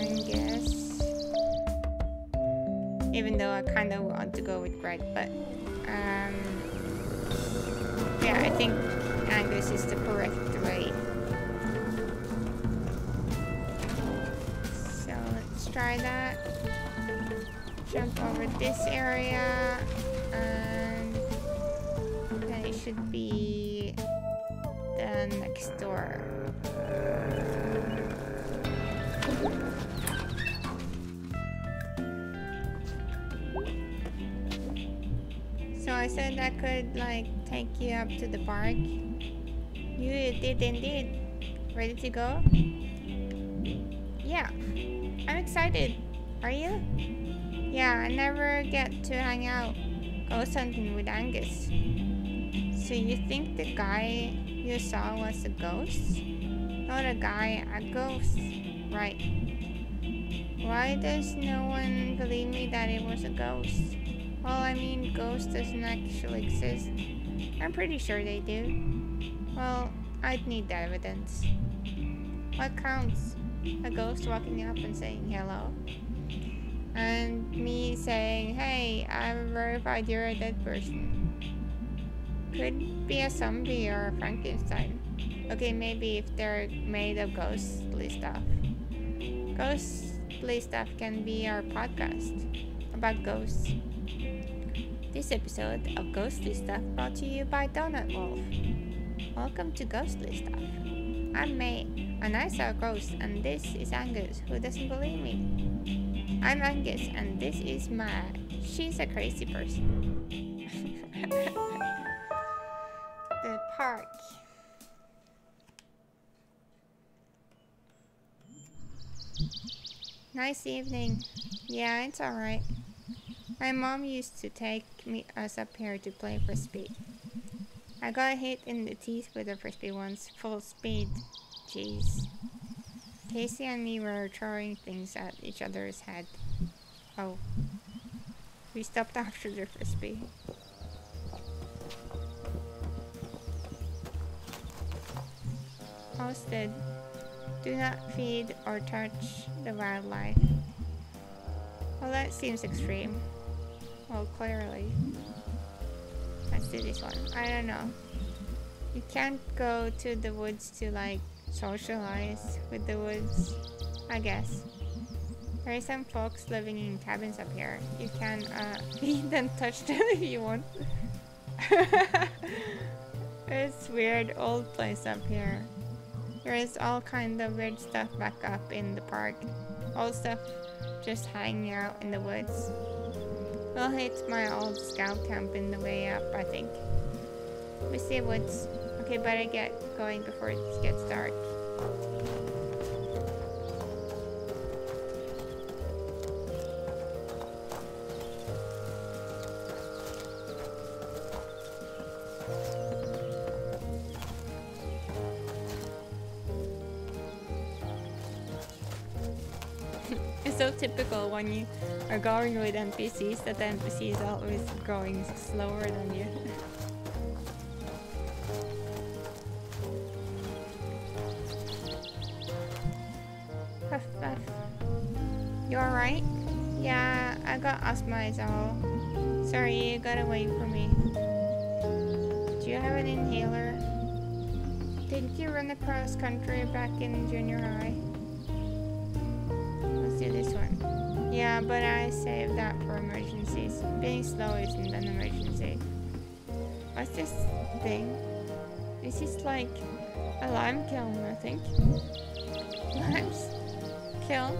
Angus. Even though I kind of want to go with Greg, but um, yeah, I think Angus is the correct way. So let's try that. Jump over this area, and then it should be the next door. So I said I could like take you up to the park. You did indeed. Ready to go? Yeah, I'm excited. Are you? Yeah, I never get to hang out ghost hunting with Angus. So you think the guy you saw was a ghost? Not a guy, a ghost. Right. Why does no one believe me that it was a ghost? Well, I mean, ghosts doesn't actually exist. I'm pretty sure they do. Well, I'd need that evidence. What counts? A ghost walking up and saying hello. And me saying, hey, I've verified you're a dead person. Could be a zombie or a Frankenstein. Okay, maybe if they're made of ghostly stuff. Ghostly Stuff can be our podcast about ghosts. This episode of Ghostly Stuff brought to you by Donut Wolf. Welcome to Ghostly Stuff. I'm May, and I saw a ghost, and this is Angus, who doesn't believe me. I'm Angus, and this is Maya. She's a crazy person. The park. Nice evening. Yeah, it's alright. My mom used to take me us up here to play frisbee. I got hit in the teeth with a frisbee once, full speed. Jeez. Casey and me were throwing things at each other's head. Oh. We stopped after the frisbee. Posted. Do not feed or touch the wildlife. Well, that seems extreme. Well, clearly. Let's do this one. I don't know. You can't go to the woods to like socialize with the woods, I guess. There are some folks living in cabins up here. You can uh, feed and touch them if you want. It's weird old place up here. There is all kind of weird stuff back up in the park. Old stuff just hanging out in the woods. We'll hit my old scout camp in the way up, I think. We see woods. Okay, better get going before it gets dark. It's so typical when you are going with N P Cs that the N P C is always going slower than you. Sorry, you got away from me. Do you have an inhaler? Didn't you run across country back in junior high? Let's do this one. Yeah, but I saved that for emergencies. Being slow isn't an emergency. What's this thing? This is like a lime kiln, I think. Limes? Kiln?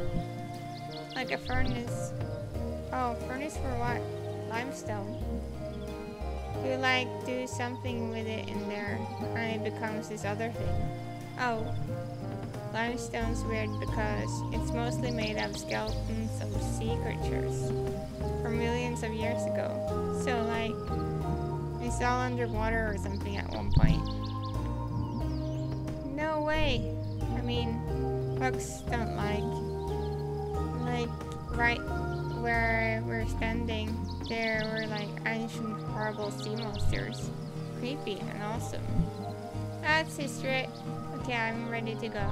Like a furnace. Oh, furnace for what? Limestone. You like do something with it in there and it becomes this other thing. Oh. Limestone's weird because it's mostly made of skeletons of sea creatures from millions of years ago. So like it's all underwater or something at one point. No way. I mean, bugs don't like like right where we're standing, there were like ancient horrible sea monsters. Creepy and awesome. That's history. Okay, I'm ready to go.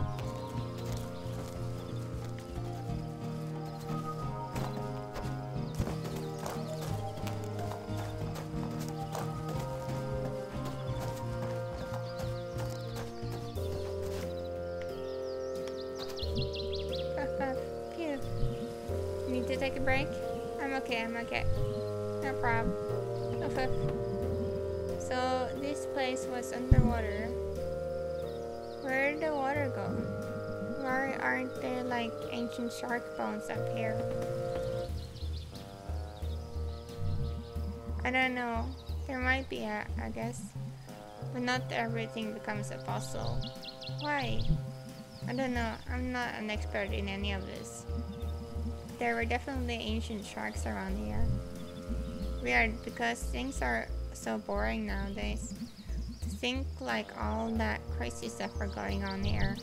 Shark bones up here. I don't know. There might be, a, I guess. But not everything becomes a fossil. Why? I don't know. I'm not an expert in any of this. There were definitely ancient sharks around here. Weird, because things are so boring nowadays. To think like all that crazy stuff are going on here.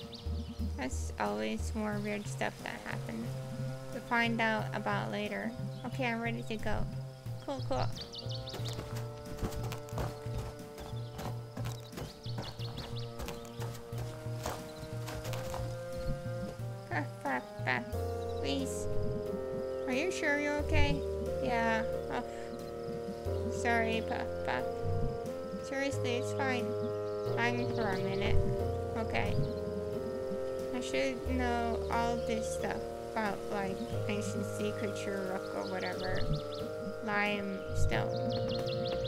There's always more weird stuff that happened. We'll find out about later. Okay, I'm ready to go. Cool, cool. Please. Are you sure you're okay? Yeah. Puff. Sorry, Puff Puff. Seriously, it's fine. Hang for a minute. Okay. I should know all this stuff about like ancient sea creature, rock or whatever, limestone.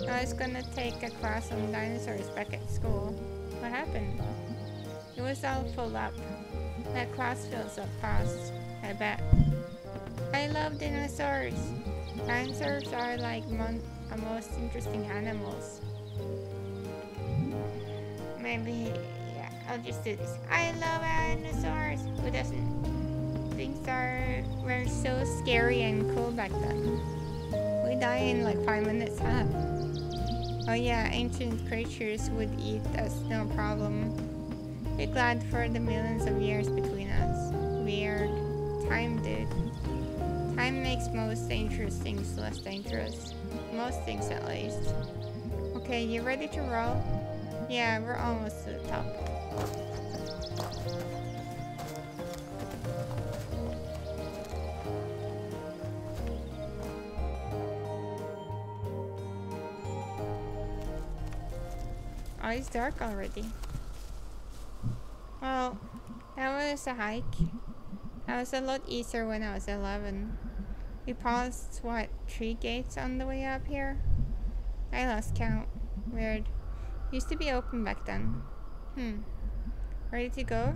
I was gonna take a class on dinosaurs back at school. What happened? It was all full up. That class fills up fast, I bet. I love dinosaurs. Dinosaurs are like mon the most interesting animals. Maybe. I'll just do this. I love dinosaurs. Who doesn't? Things are were so scary and cool back then. We die in like five minutes, huh? Oh yeah, ancient creatures would eat us, no problem. Be glad for the millions of years between us. Weird. Time, dude. Time makes most dangerous things less dangerous. Most things, at least. Okay, you ready to roll? Yeah, we're almost to the top. Oh, it's dark already. Well, that was a hike. That was a lot easier when I was eleven. We passed, what, three gates on the way up here? I lost count. Weird. Used to be open back then. Hmm. Ready to go?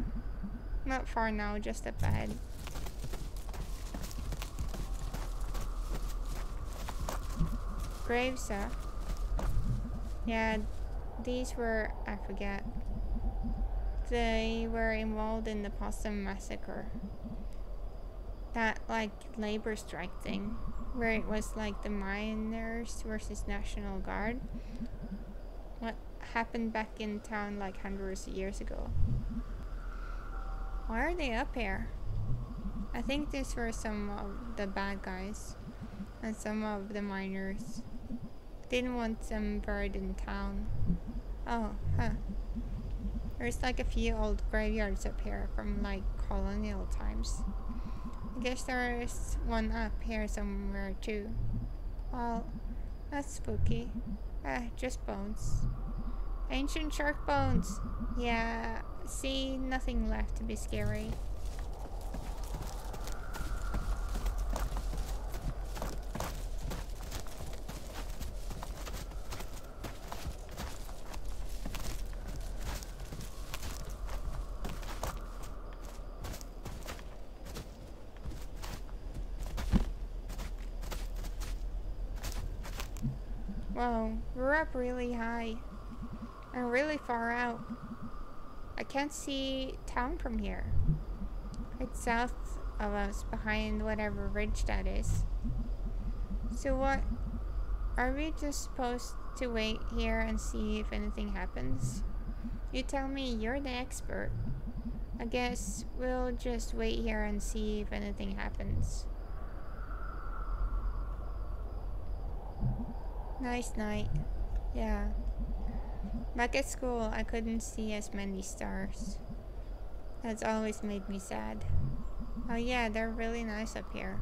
Not far now, just up ahead. Graves, huh? Yeah, these were, I forget. They were involved in the Possum Massacre. That, like, labor strike thing. Where it was, like, the miners versus National Guard. What happened back in town, like, hundreds of years ago. Why are they up here? I think these were some of the bad guys and some of the miners. Didn't want them buried in town. Oh, huh. There's like a few old graveyards up here from like colonial times. I guess there's one up here somewhere too. Well, that's spooky. Ah, just bones. Ancient shark bones. Yeah, see, nothing left to be scary. Whoa, we're up really high. And really far out. I can't see town from here. It's south of us, behind whatever ridge that is. So what? Are we just supposed to wait here and see if anything happens? You tell me, you're the expert. I guess we'll just wait here and see if anything happens. Nice night. Yeah. Back at school, I couldn't see as many stars. That's always made me sad. Oh yeah, they're really nice up here.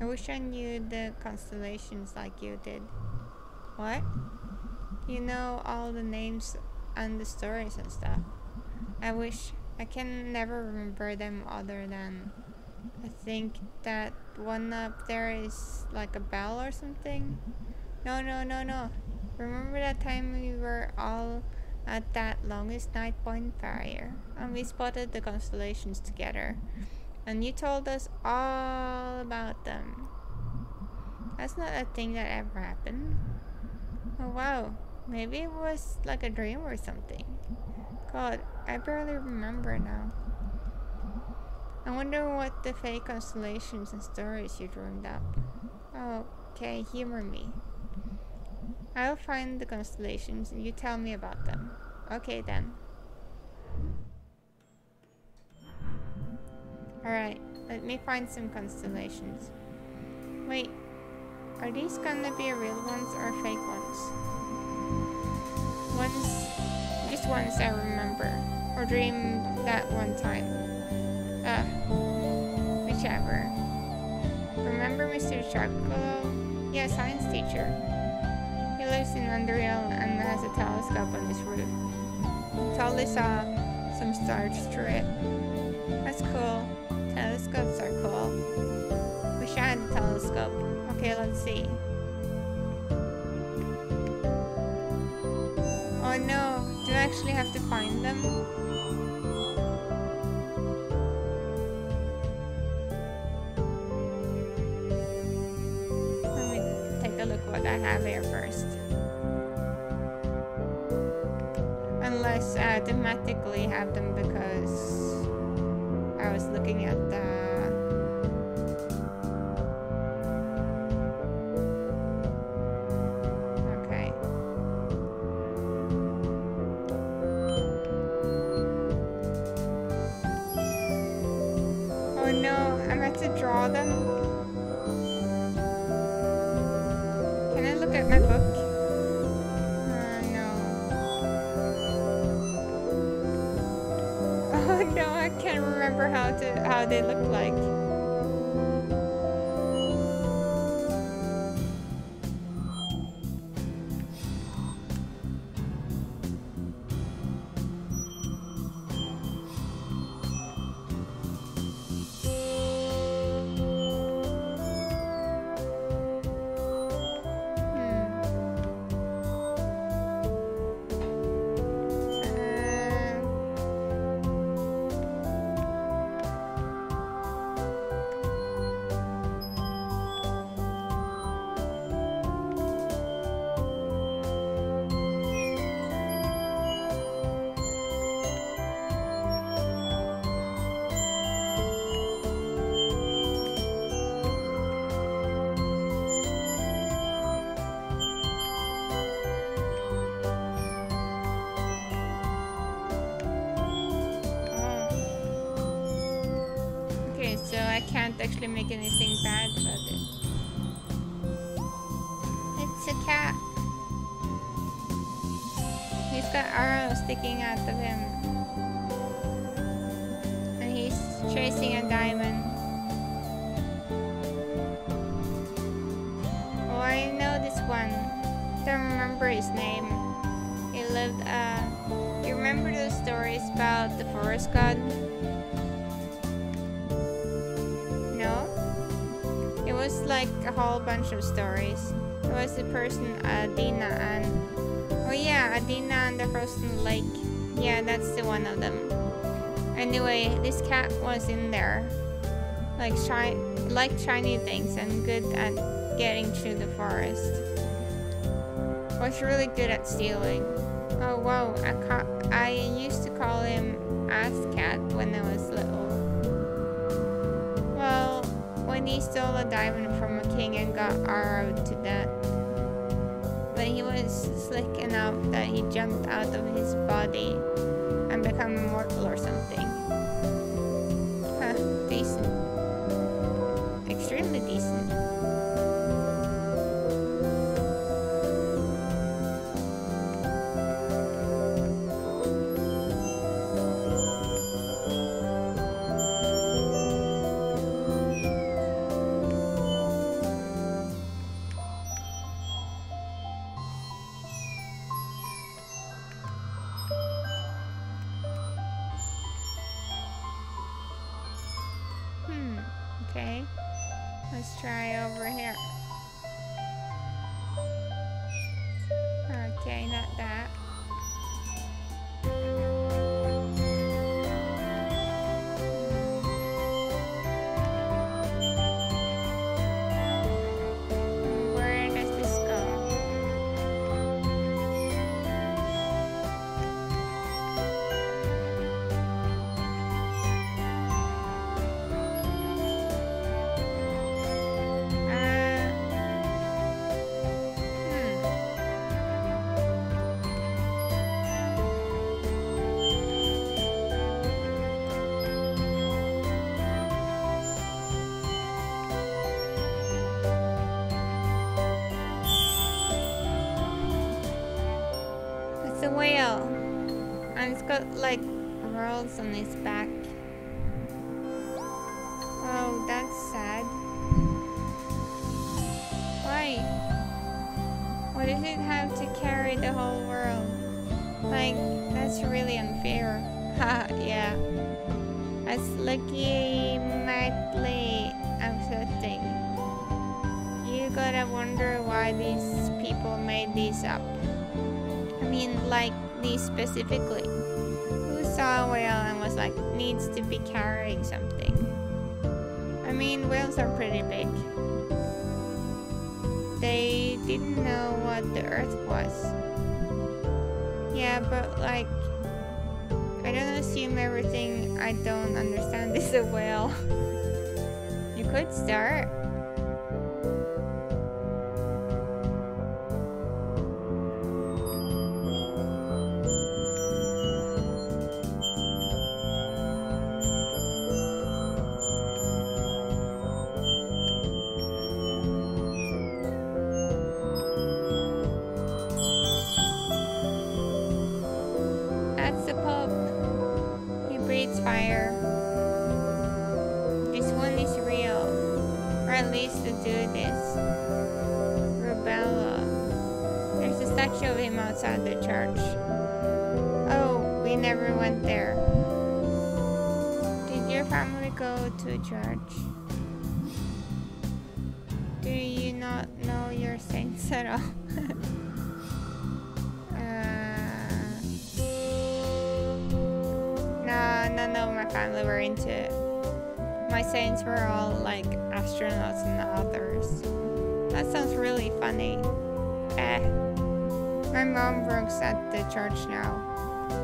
I wish I knew the constellations like you did. What? You know all the names and the stories and stuff. I wish I can never remember them other than I think that one up there is like a bell or something. No, no, no, no. Remember that time we were all at that longest night bonfire and we spotted the constellations together and you told us all about them? That's not a thing that ever happened. Oh wow, maybe it was like a dream or something. God, I barely remember now. I wonder what the fake constellations and stories you dreamed up. Oh, okay, humor me. I'll find the constellations and you tell me about them. Okay then. Alright, let me find some constellations. Wait, are these gonna be real ones or fake ones? Ones, just ones I remember, or dreamed that one time. Ugh, whichever. Remember Mister Sharkalo? Yeah, science teacher. He lives in Montreal and has a telescope on his roof. Totally saw some stars through it. That's cool. Telescopes are cool. Wish I had a telescope. Okay, let's see. Oh no, do I actually have to find them? Let me take a look what I have here first. Unless I automatically have them because I was looking at the actually make anything bad about it. It's a cat. He's got arrows sticking out of him. And he's chasing a diamond. Oh, I know this one. I don't remember his name. He lived, uh... you remember those stories about the forest god? Like a whole bunch of stories. There was the person Adina and oh yeah, Adina and the frozen lake. Yeah, that's the one of them. Anyway, this cat was in there, like shi like shiny things and good at getting through the forest. Was really good at stealing. Oh wow, I ca I used to call him Ass Cat when I was little. Well. When he stole a diamond from a king and got arrowed to death. But he was slick enough that he jumped out of his body and became immortal or something. Huh, decent. Extremely decent. Okay. Let's try over here. Okay, not that. Whale. And it's got like rolls on his back. Oh, that's sad. Why? Why does it have to carry the whole world? Like, that's really unfair. Ha, yeah. That's lucky, madly, absolutely. You gotta wonder why these people made this up. I mean, like, these specifically. Who saw a whale and was like, needs to be carrying something? I mean, whales are pretty big. They didn't know what the Earth was. Yeah, but like, I don't assume everything I don't understand is a whale. You could start. Church. Do you not know your saints at all? uh, no, no, no, my family were into it. My saints were all like astronauts and authors. That sounds really funny. Eh. My mom works at the church now.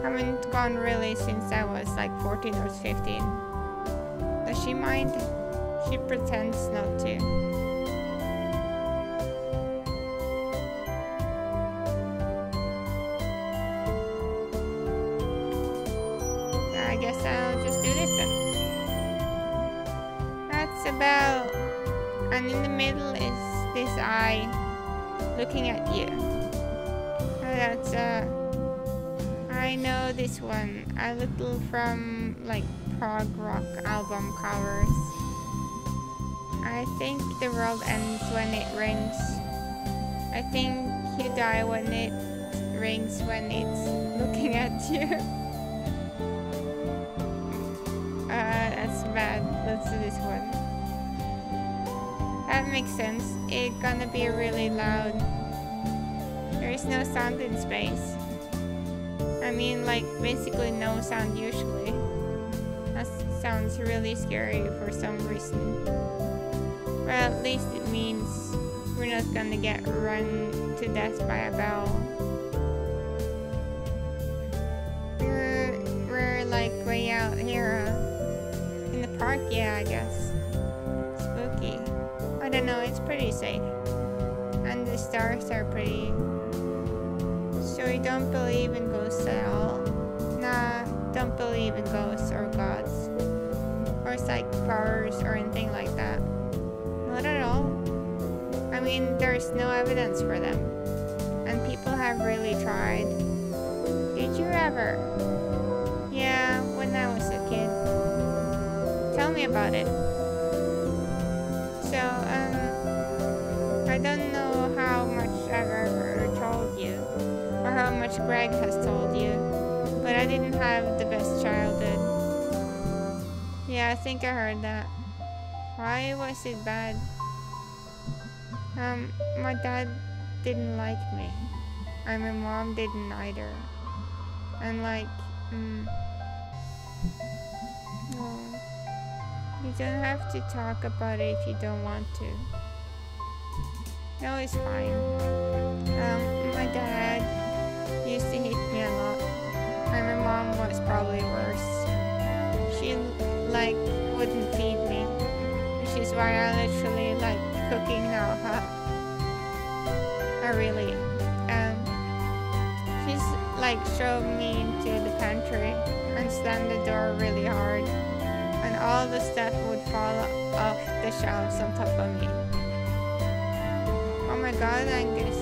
I haven't gone really since I was like fourteen or fifteen. Does she mind? She pretends not to. I guess I'll just do this then. That's a bell. And in the middle is this eye looking at you. Oh, that's uh I know this one. A little from like prog rock album covers. I think the world ends when it rings. I think you die when it rings when it's looking at you. uh, that's bad. Let's do this one. That makes sense. It's gonna be really loud. There is no sound in space. I mean, like, basically no sound usually. Sounds really scary for some reason. Well, at least it means we're not gonna get run to death by a bell. We're, we're like way out here. Uh, in the park, yeah, I guess. Spooky. I don't know, it's pretty safe. And the stars are pretty. So you don't believe in ghosts at all? Nah, don't believe in ghosts or gods. Or psych powers or anything like that. Not at all. I mean, there's no evidence for them. And people have really tried. Did you ever? Yeah, when I was a kid. Tell me about it. So, um, I don't know how much I've ever told you. Or how much Greg has told you. But I didn't have the best childhood. Yeah, I think I heard that. Why was it bad? Um, my dad didn't like me, and my mom didn't either. And like, um, no, you don't have to talk about it if you don't want to. No, it's fine. Um, my dad used to hit me a lot, and my mom was probably worse. She like wouldn't feed me, which is why I literally like cooking now, huh? I really. Um, she's like shoved me into the pantry and slammed the door really hard, and all the stuff would fall off the shelves on top of me. Oh my god, Angus,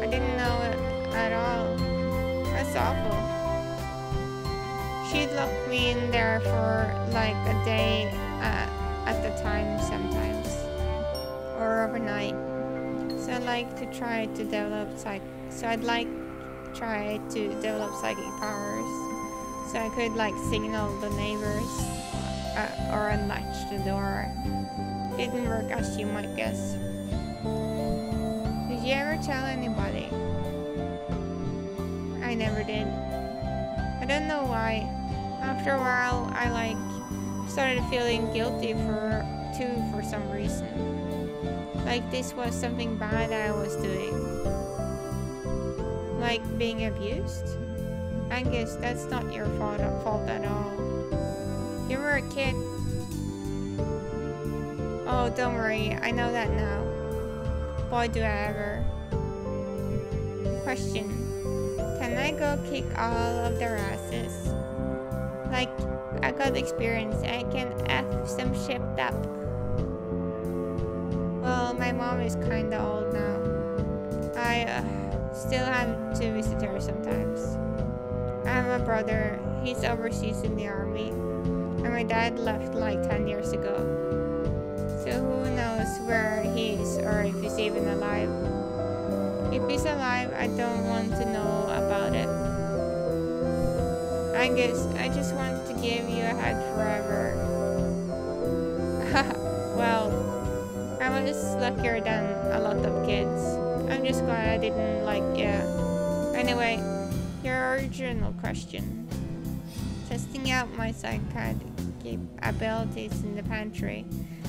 I didn't know it at all. That's awful. She'd lock me in there for like a day uh, at the time sometimes, or overnight. So I'd like to try to develop psych. So I'd like try to develop psychic powers, so I could like signal the neighbors uh, or unlatch the door. Didn't work, as you might guess. Did you ever tell anybody? I never did. I don't know why. After a while, I like started feeling guilty for too for some reason. Like this was something bad I was doing. Like being abused? Angus, that's not your fault, fault at all. You were a kid. Oh, don't worry, I know that now. Boy, do I ever. Question. Can I go kick all of their asses? Like, I got experience, I can F some shit up. Well, my mom is kinda old now. I uh, still have to visit her sometimes. I have a brother, he's overseas in the army, and my dad left like ten years ago. So who knows where he is or if he's even alive. If he's alive, I don't want to know about it. I guess I just want to give you a hug forever. Well, I was luckier than a lot of kids. I'm just glad I didn't like, yeah. Anyway, your original question. Testing out my psychic abilities in the pantry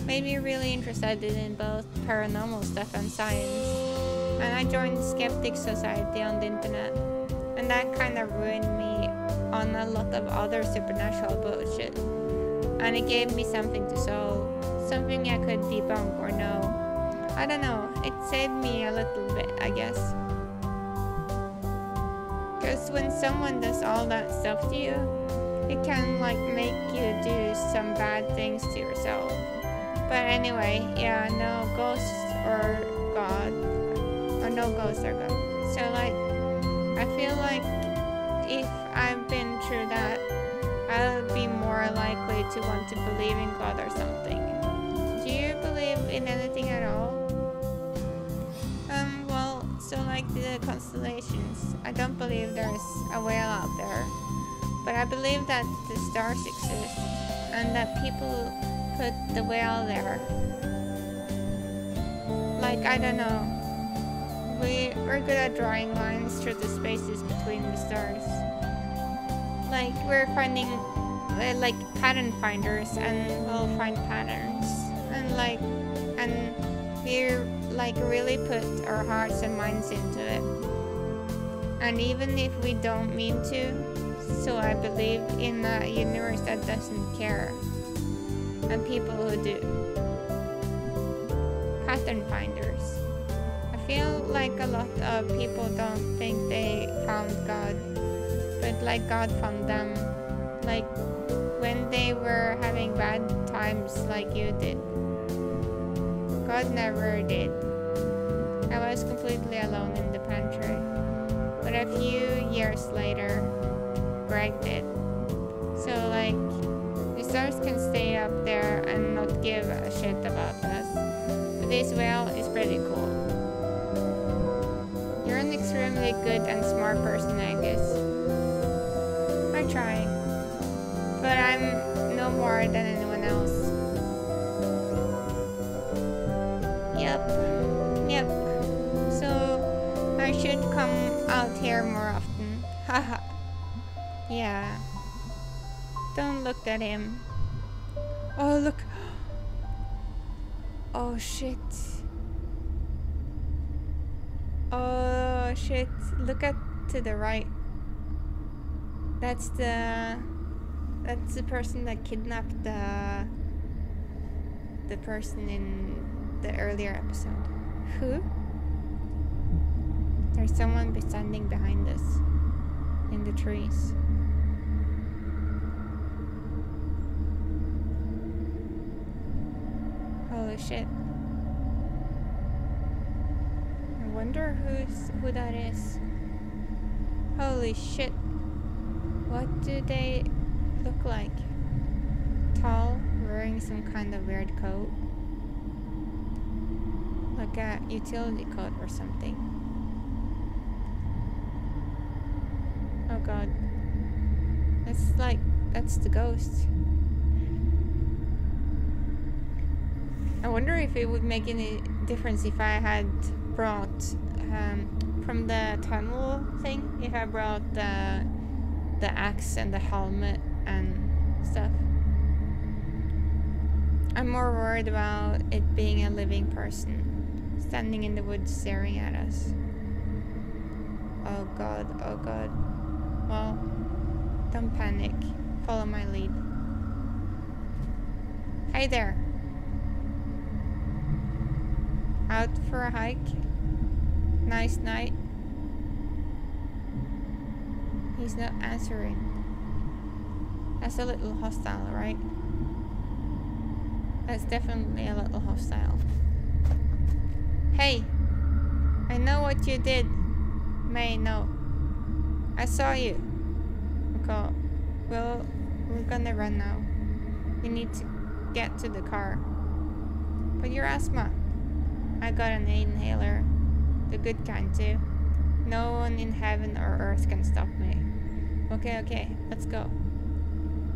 made me really interested in both paranormal stuff and science. And I joined the Skeptic Society on the internet. And that kind of ruined me on a lot of other supernatural bullshit. And it gave me something to solve. Something I could debunk or know. I don't know, it saved me a little bit, I guess. Cause when someone does all that stuff to you, it can like make you do some bad things to yourself. But anyway, yeah, no ghosts or God, or no ghosts or God. So like, I feel like if I've been through that, I'll be more likely to want to believe in God or something. Do you believe in anything at all? Um, well, so like the constellations, I don't believe there's a whale out there, but I believe that the stars exist and that people put the whale there. Like, I don't know, we, we're good at drawing lines through the spaces between the stars. Like, we're finding, uh, like, pattern finders, and we'll find patterns. And, like, and we're, like, really put our hearts and minds into it. And even if we don't mean to, so I believe in a universe that doesn't care. And people who do. Pattern finders. I feel like a lot of people don't think they found God. But like God found them, like when they were having bad times like you did. God never did. I was completely alone in the pantry. But a few years later, Greg did. So like, the stars can stay up there and not give a shit about us. But this whale is pretty cool. You're an extremely good and smart person, I guess. Try, but I'm no more than anyone else. should come out here more often. Haha. Yeah. Don't look at him. Oh, look. Oh, shit. Oh, shit. Look at to the right. That's the... That's the person that kidnapped the... The person in the earlier episode. Who? There's someone be standing behind us. In the trees. Holy shit. I wonder who's, who that is. Holy shit. What do they look like? Tall, wearing some kind of weird coat. Like a utility coat or something. Oh god. That's like, that's the ghost. I wonder if it would make any difference if I had brought um, from the tunnel thing, if I brought the the axe and the helmet and stuff. I'm more worried about it being a living person standing in the woods staring at us. Oh god, oh god. Well, don't panic. Follow my lead. Hey there. Out for a hike. Nice night. He's not answering. That's a little hostile, right? That's definitely a little hostile. Hey! I know what you did. May know. I saw you. Okay. Well, we're gonna run now. We need to get to the car. But your asthma. I got an inhaler. The good kind too. No one in heaven or earth can stop me. Okay, okay, let's go.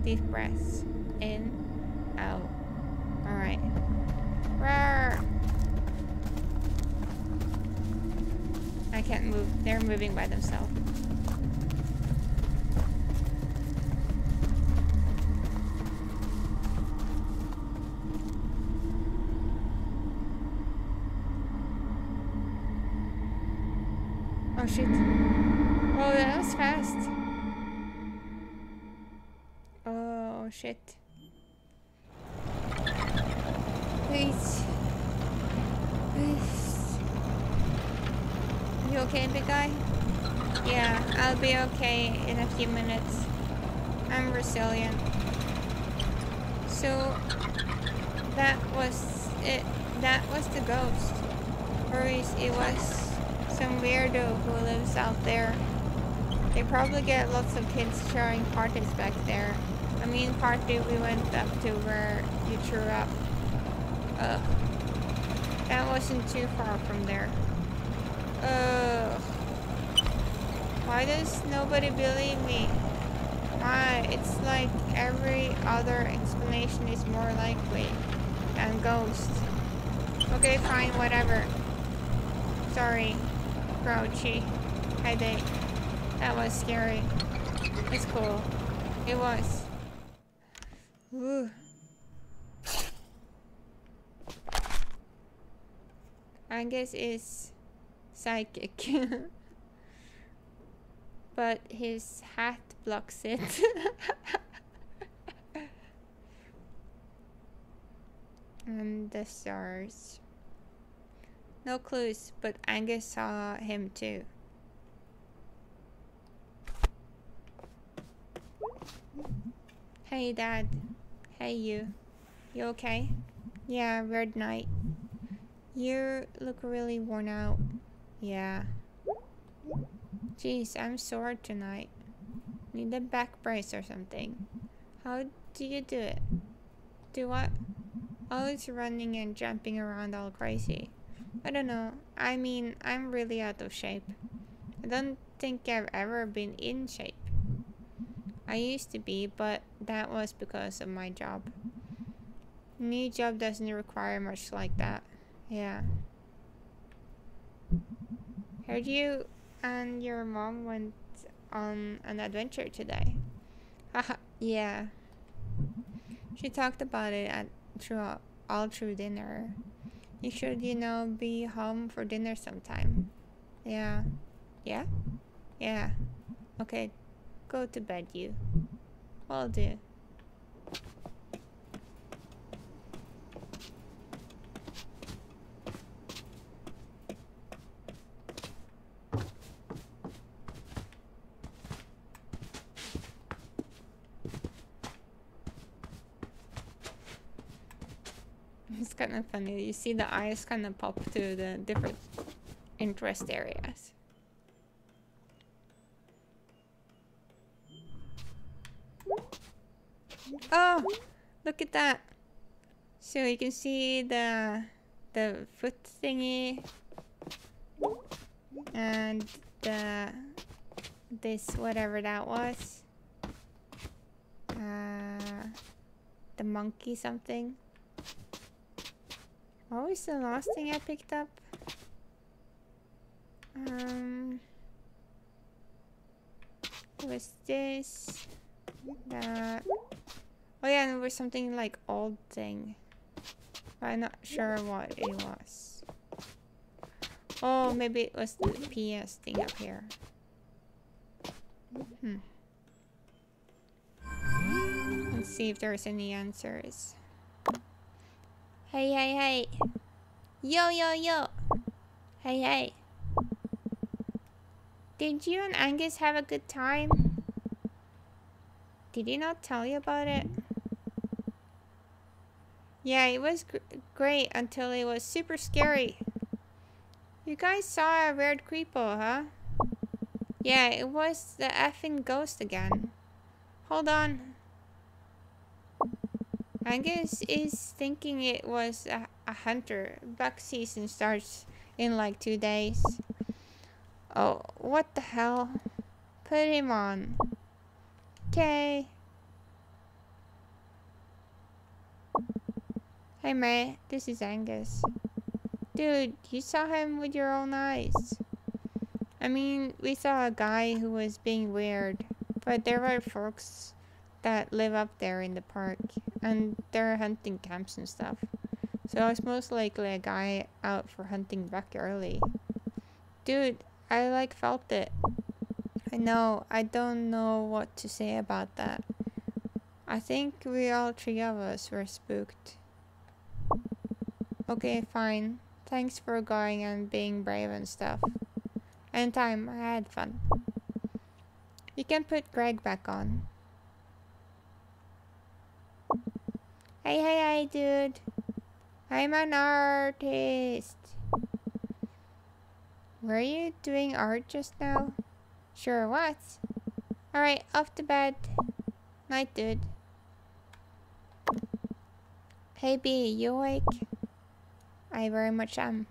Deep breaths. In, out. Alright. Roar! I can't move. They're moving by themselves. Oh shit. Oh, that was fast. Oh shit. Wait. Wait. You okay, big guy? Yeah, I'll be okay in a few minutes. I'm resilient. So, that was it. That was the ghost. Or it was... some weirdo who lives out there. They probably get lots of kids throwing parties back there. I mean, party we went up to where you threw up. Ugh. That wasn't too far from there. Ugh. Why does nobody believe me? Why? It's like every other explanation is more likely than ghost. Okay, fine, whatever. Sorry. Grouchy headache. That was scary. It's cool. It was. Ooh. Angus is psychic. But his hat blocks it. And the stars. No clues, but Angus saw him too. Hey Dad. Hey you. You okay? Yeah, weird night. You look really worn out. Yeah. Jeez, I'm sore tonight. Need a back brace or something. How do you do it? Do what? Always running and jumping around all crazy. I don't know. I mean, I'm really out of shape. I don't think I've ever been in shape. I used to be, but that was because of my job. New job doesn't require much like that. Yeah. Heard you and your mom went on an adventure today. Haha, yeah. She talked about it at through all through dinner. You should, you know, be home for dinner sometime. Yeah. Yeah? Yeah. Okay, go to bed, you. Will do. It's kind of funny, you see the eyes kind of pop to the different interest areas. Oh, look at that. So you can see the the foot thingy and the this whatever that was, uh, the monkey something. What was the last thing I picked up? Um, it was this, that. Oh yeah, and it was something like old thing. I'm not sure what it was. Oh, maybe it was the P S thing up here. Hmm. Let's see if there's any answers. Hey, hey, hey. Yo, yo, yo. Hey, hey. Did you and Angus have a good time? Did he not tell you about it? Yeah, it was gr great until it was super scary. You guys saw a weird creepo, huh? Yeah, it was the effing ghost again. Hold on. Angus is thinking it was a, a hunter. Buck season starts in like two days. Oh, what the hell? Put him on. Okay. Hey mate, this is Angus. Dude, you saw him with your own eyes. I mean, we saw a guy who was being weird, but there were folks that live up there in the park, and there are hunting camps and stuff, so it's most likely a guy out for hunting buck early. Dude, I like felt it. I know, I don't know what to say about that. I think we all three of us were spooked. Okay, fine. Thanks for going and being brave and stuff. Anytime, I had fun. You can put Greg back on. Hey, hey, hey, dude. I'm an artist. Were you doing art just now? Sure was. Alright, off to bed. Night, dude. Hey, B, you awake? I very much am.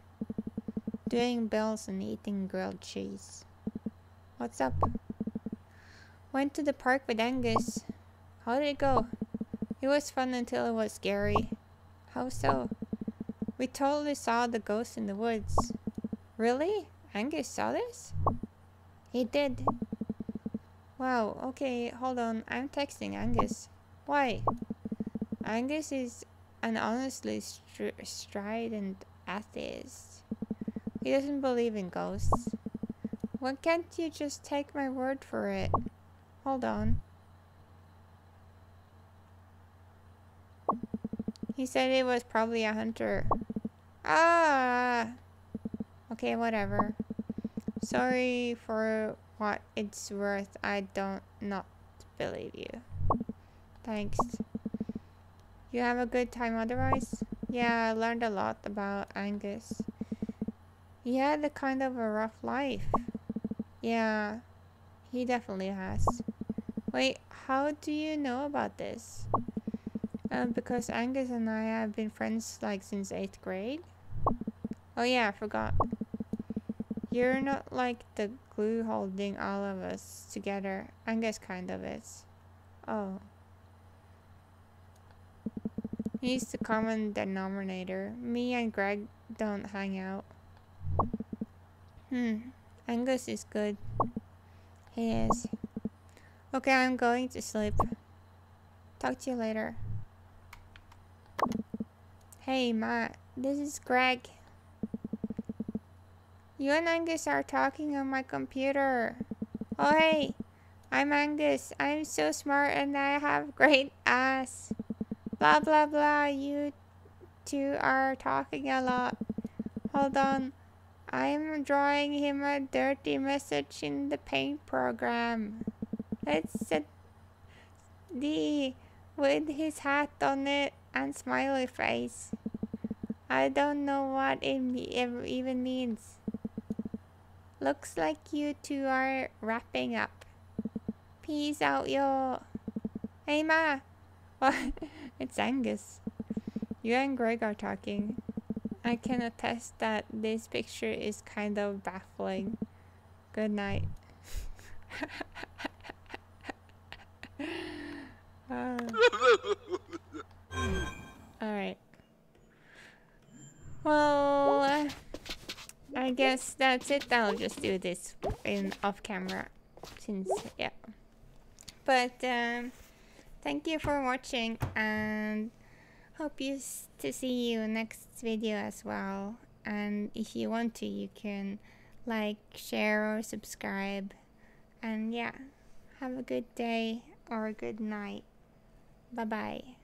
Doing bills and eating grilled cheese. What's up? Went to the park with Angus. How did it go? It was fun until it was scary. How so? We totally saw the ghost in the woods. Really? Angus saw this? He did. Wow, okay, hold on. I'm texting Angus. Why? Angus is an honestly str strident atheist. He doesn't believe in ghosts. Why can't you just take my word for it? Hold on. He said it was probably a hunter. Ah! Okay, whatever. Sorry for what it's worth. I don't not believe you. Thanks. You have a good time otherwise? Yeah, I learned a lot about Angus. He had a kind of a rough life. Yeah, he definitely has. Wait, how do you know about this? Uh, because Angus and I have been friends like since eighth grade. Oh yeah, I forgot. You're not like the glue holding all of us together. Angus kind of is. Oh. He's the common denominator. Me and Greg don't hang out. Hmm. Angus is good. He is. Okay, I'm going to sleep. Talk to you later. Hey, Ma. This is Greg. You and Angus are talking on my computer. Oh, hey. I'm Angus. I'm so smart and I have great ass. Blah, blah, blah. You two are talking a lot. Hold on. I'm drawing him a dirty message in the paint program. Let's set D with his hat on it and smiley face. I don't know what it even means. Looks like you two are wrapping up. Peace out, yo. Hey, Ma. What? It's Angus. You and Greg are talking. I can attest that this picture is kind of baffling. Good night. uh. Alright. Well, uh, I guess that's it. I'll just do this in off camera. Since, yeah. But, um, thank you for watching and hope you s to see you next video as well. And if you want to, you can like, share or subscribe. And yeah, have a good day or a good night. Bye bye.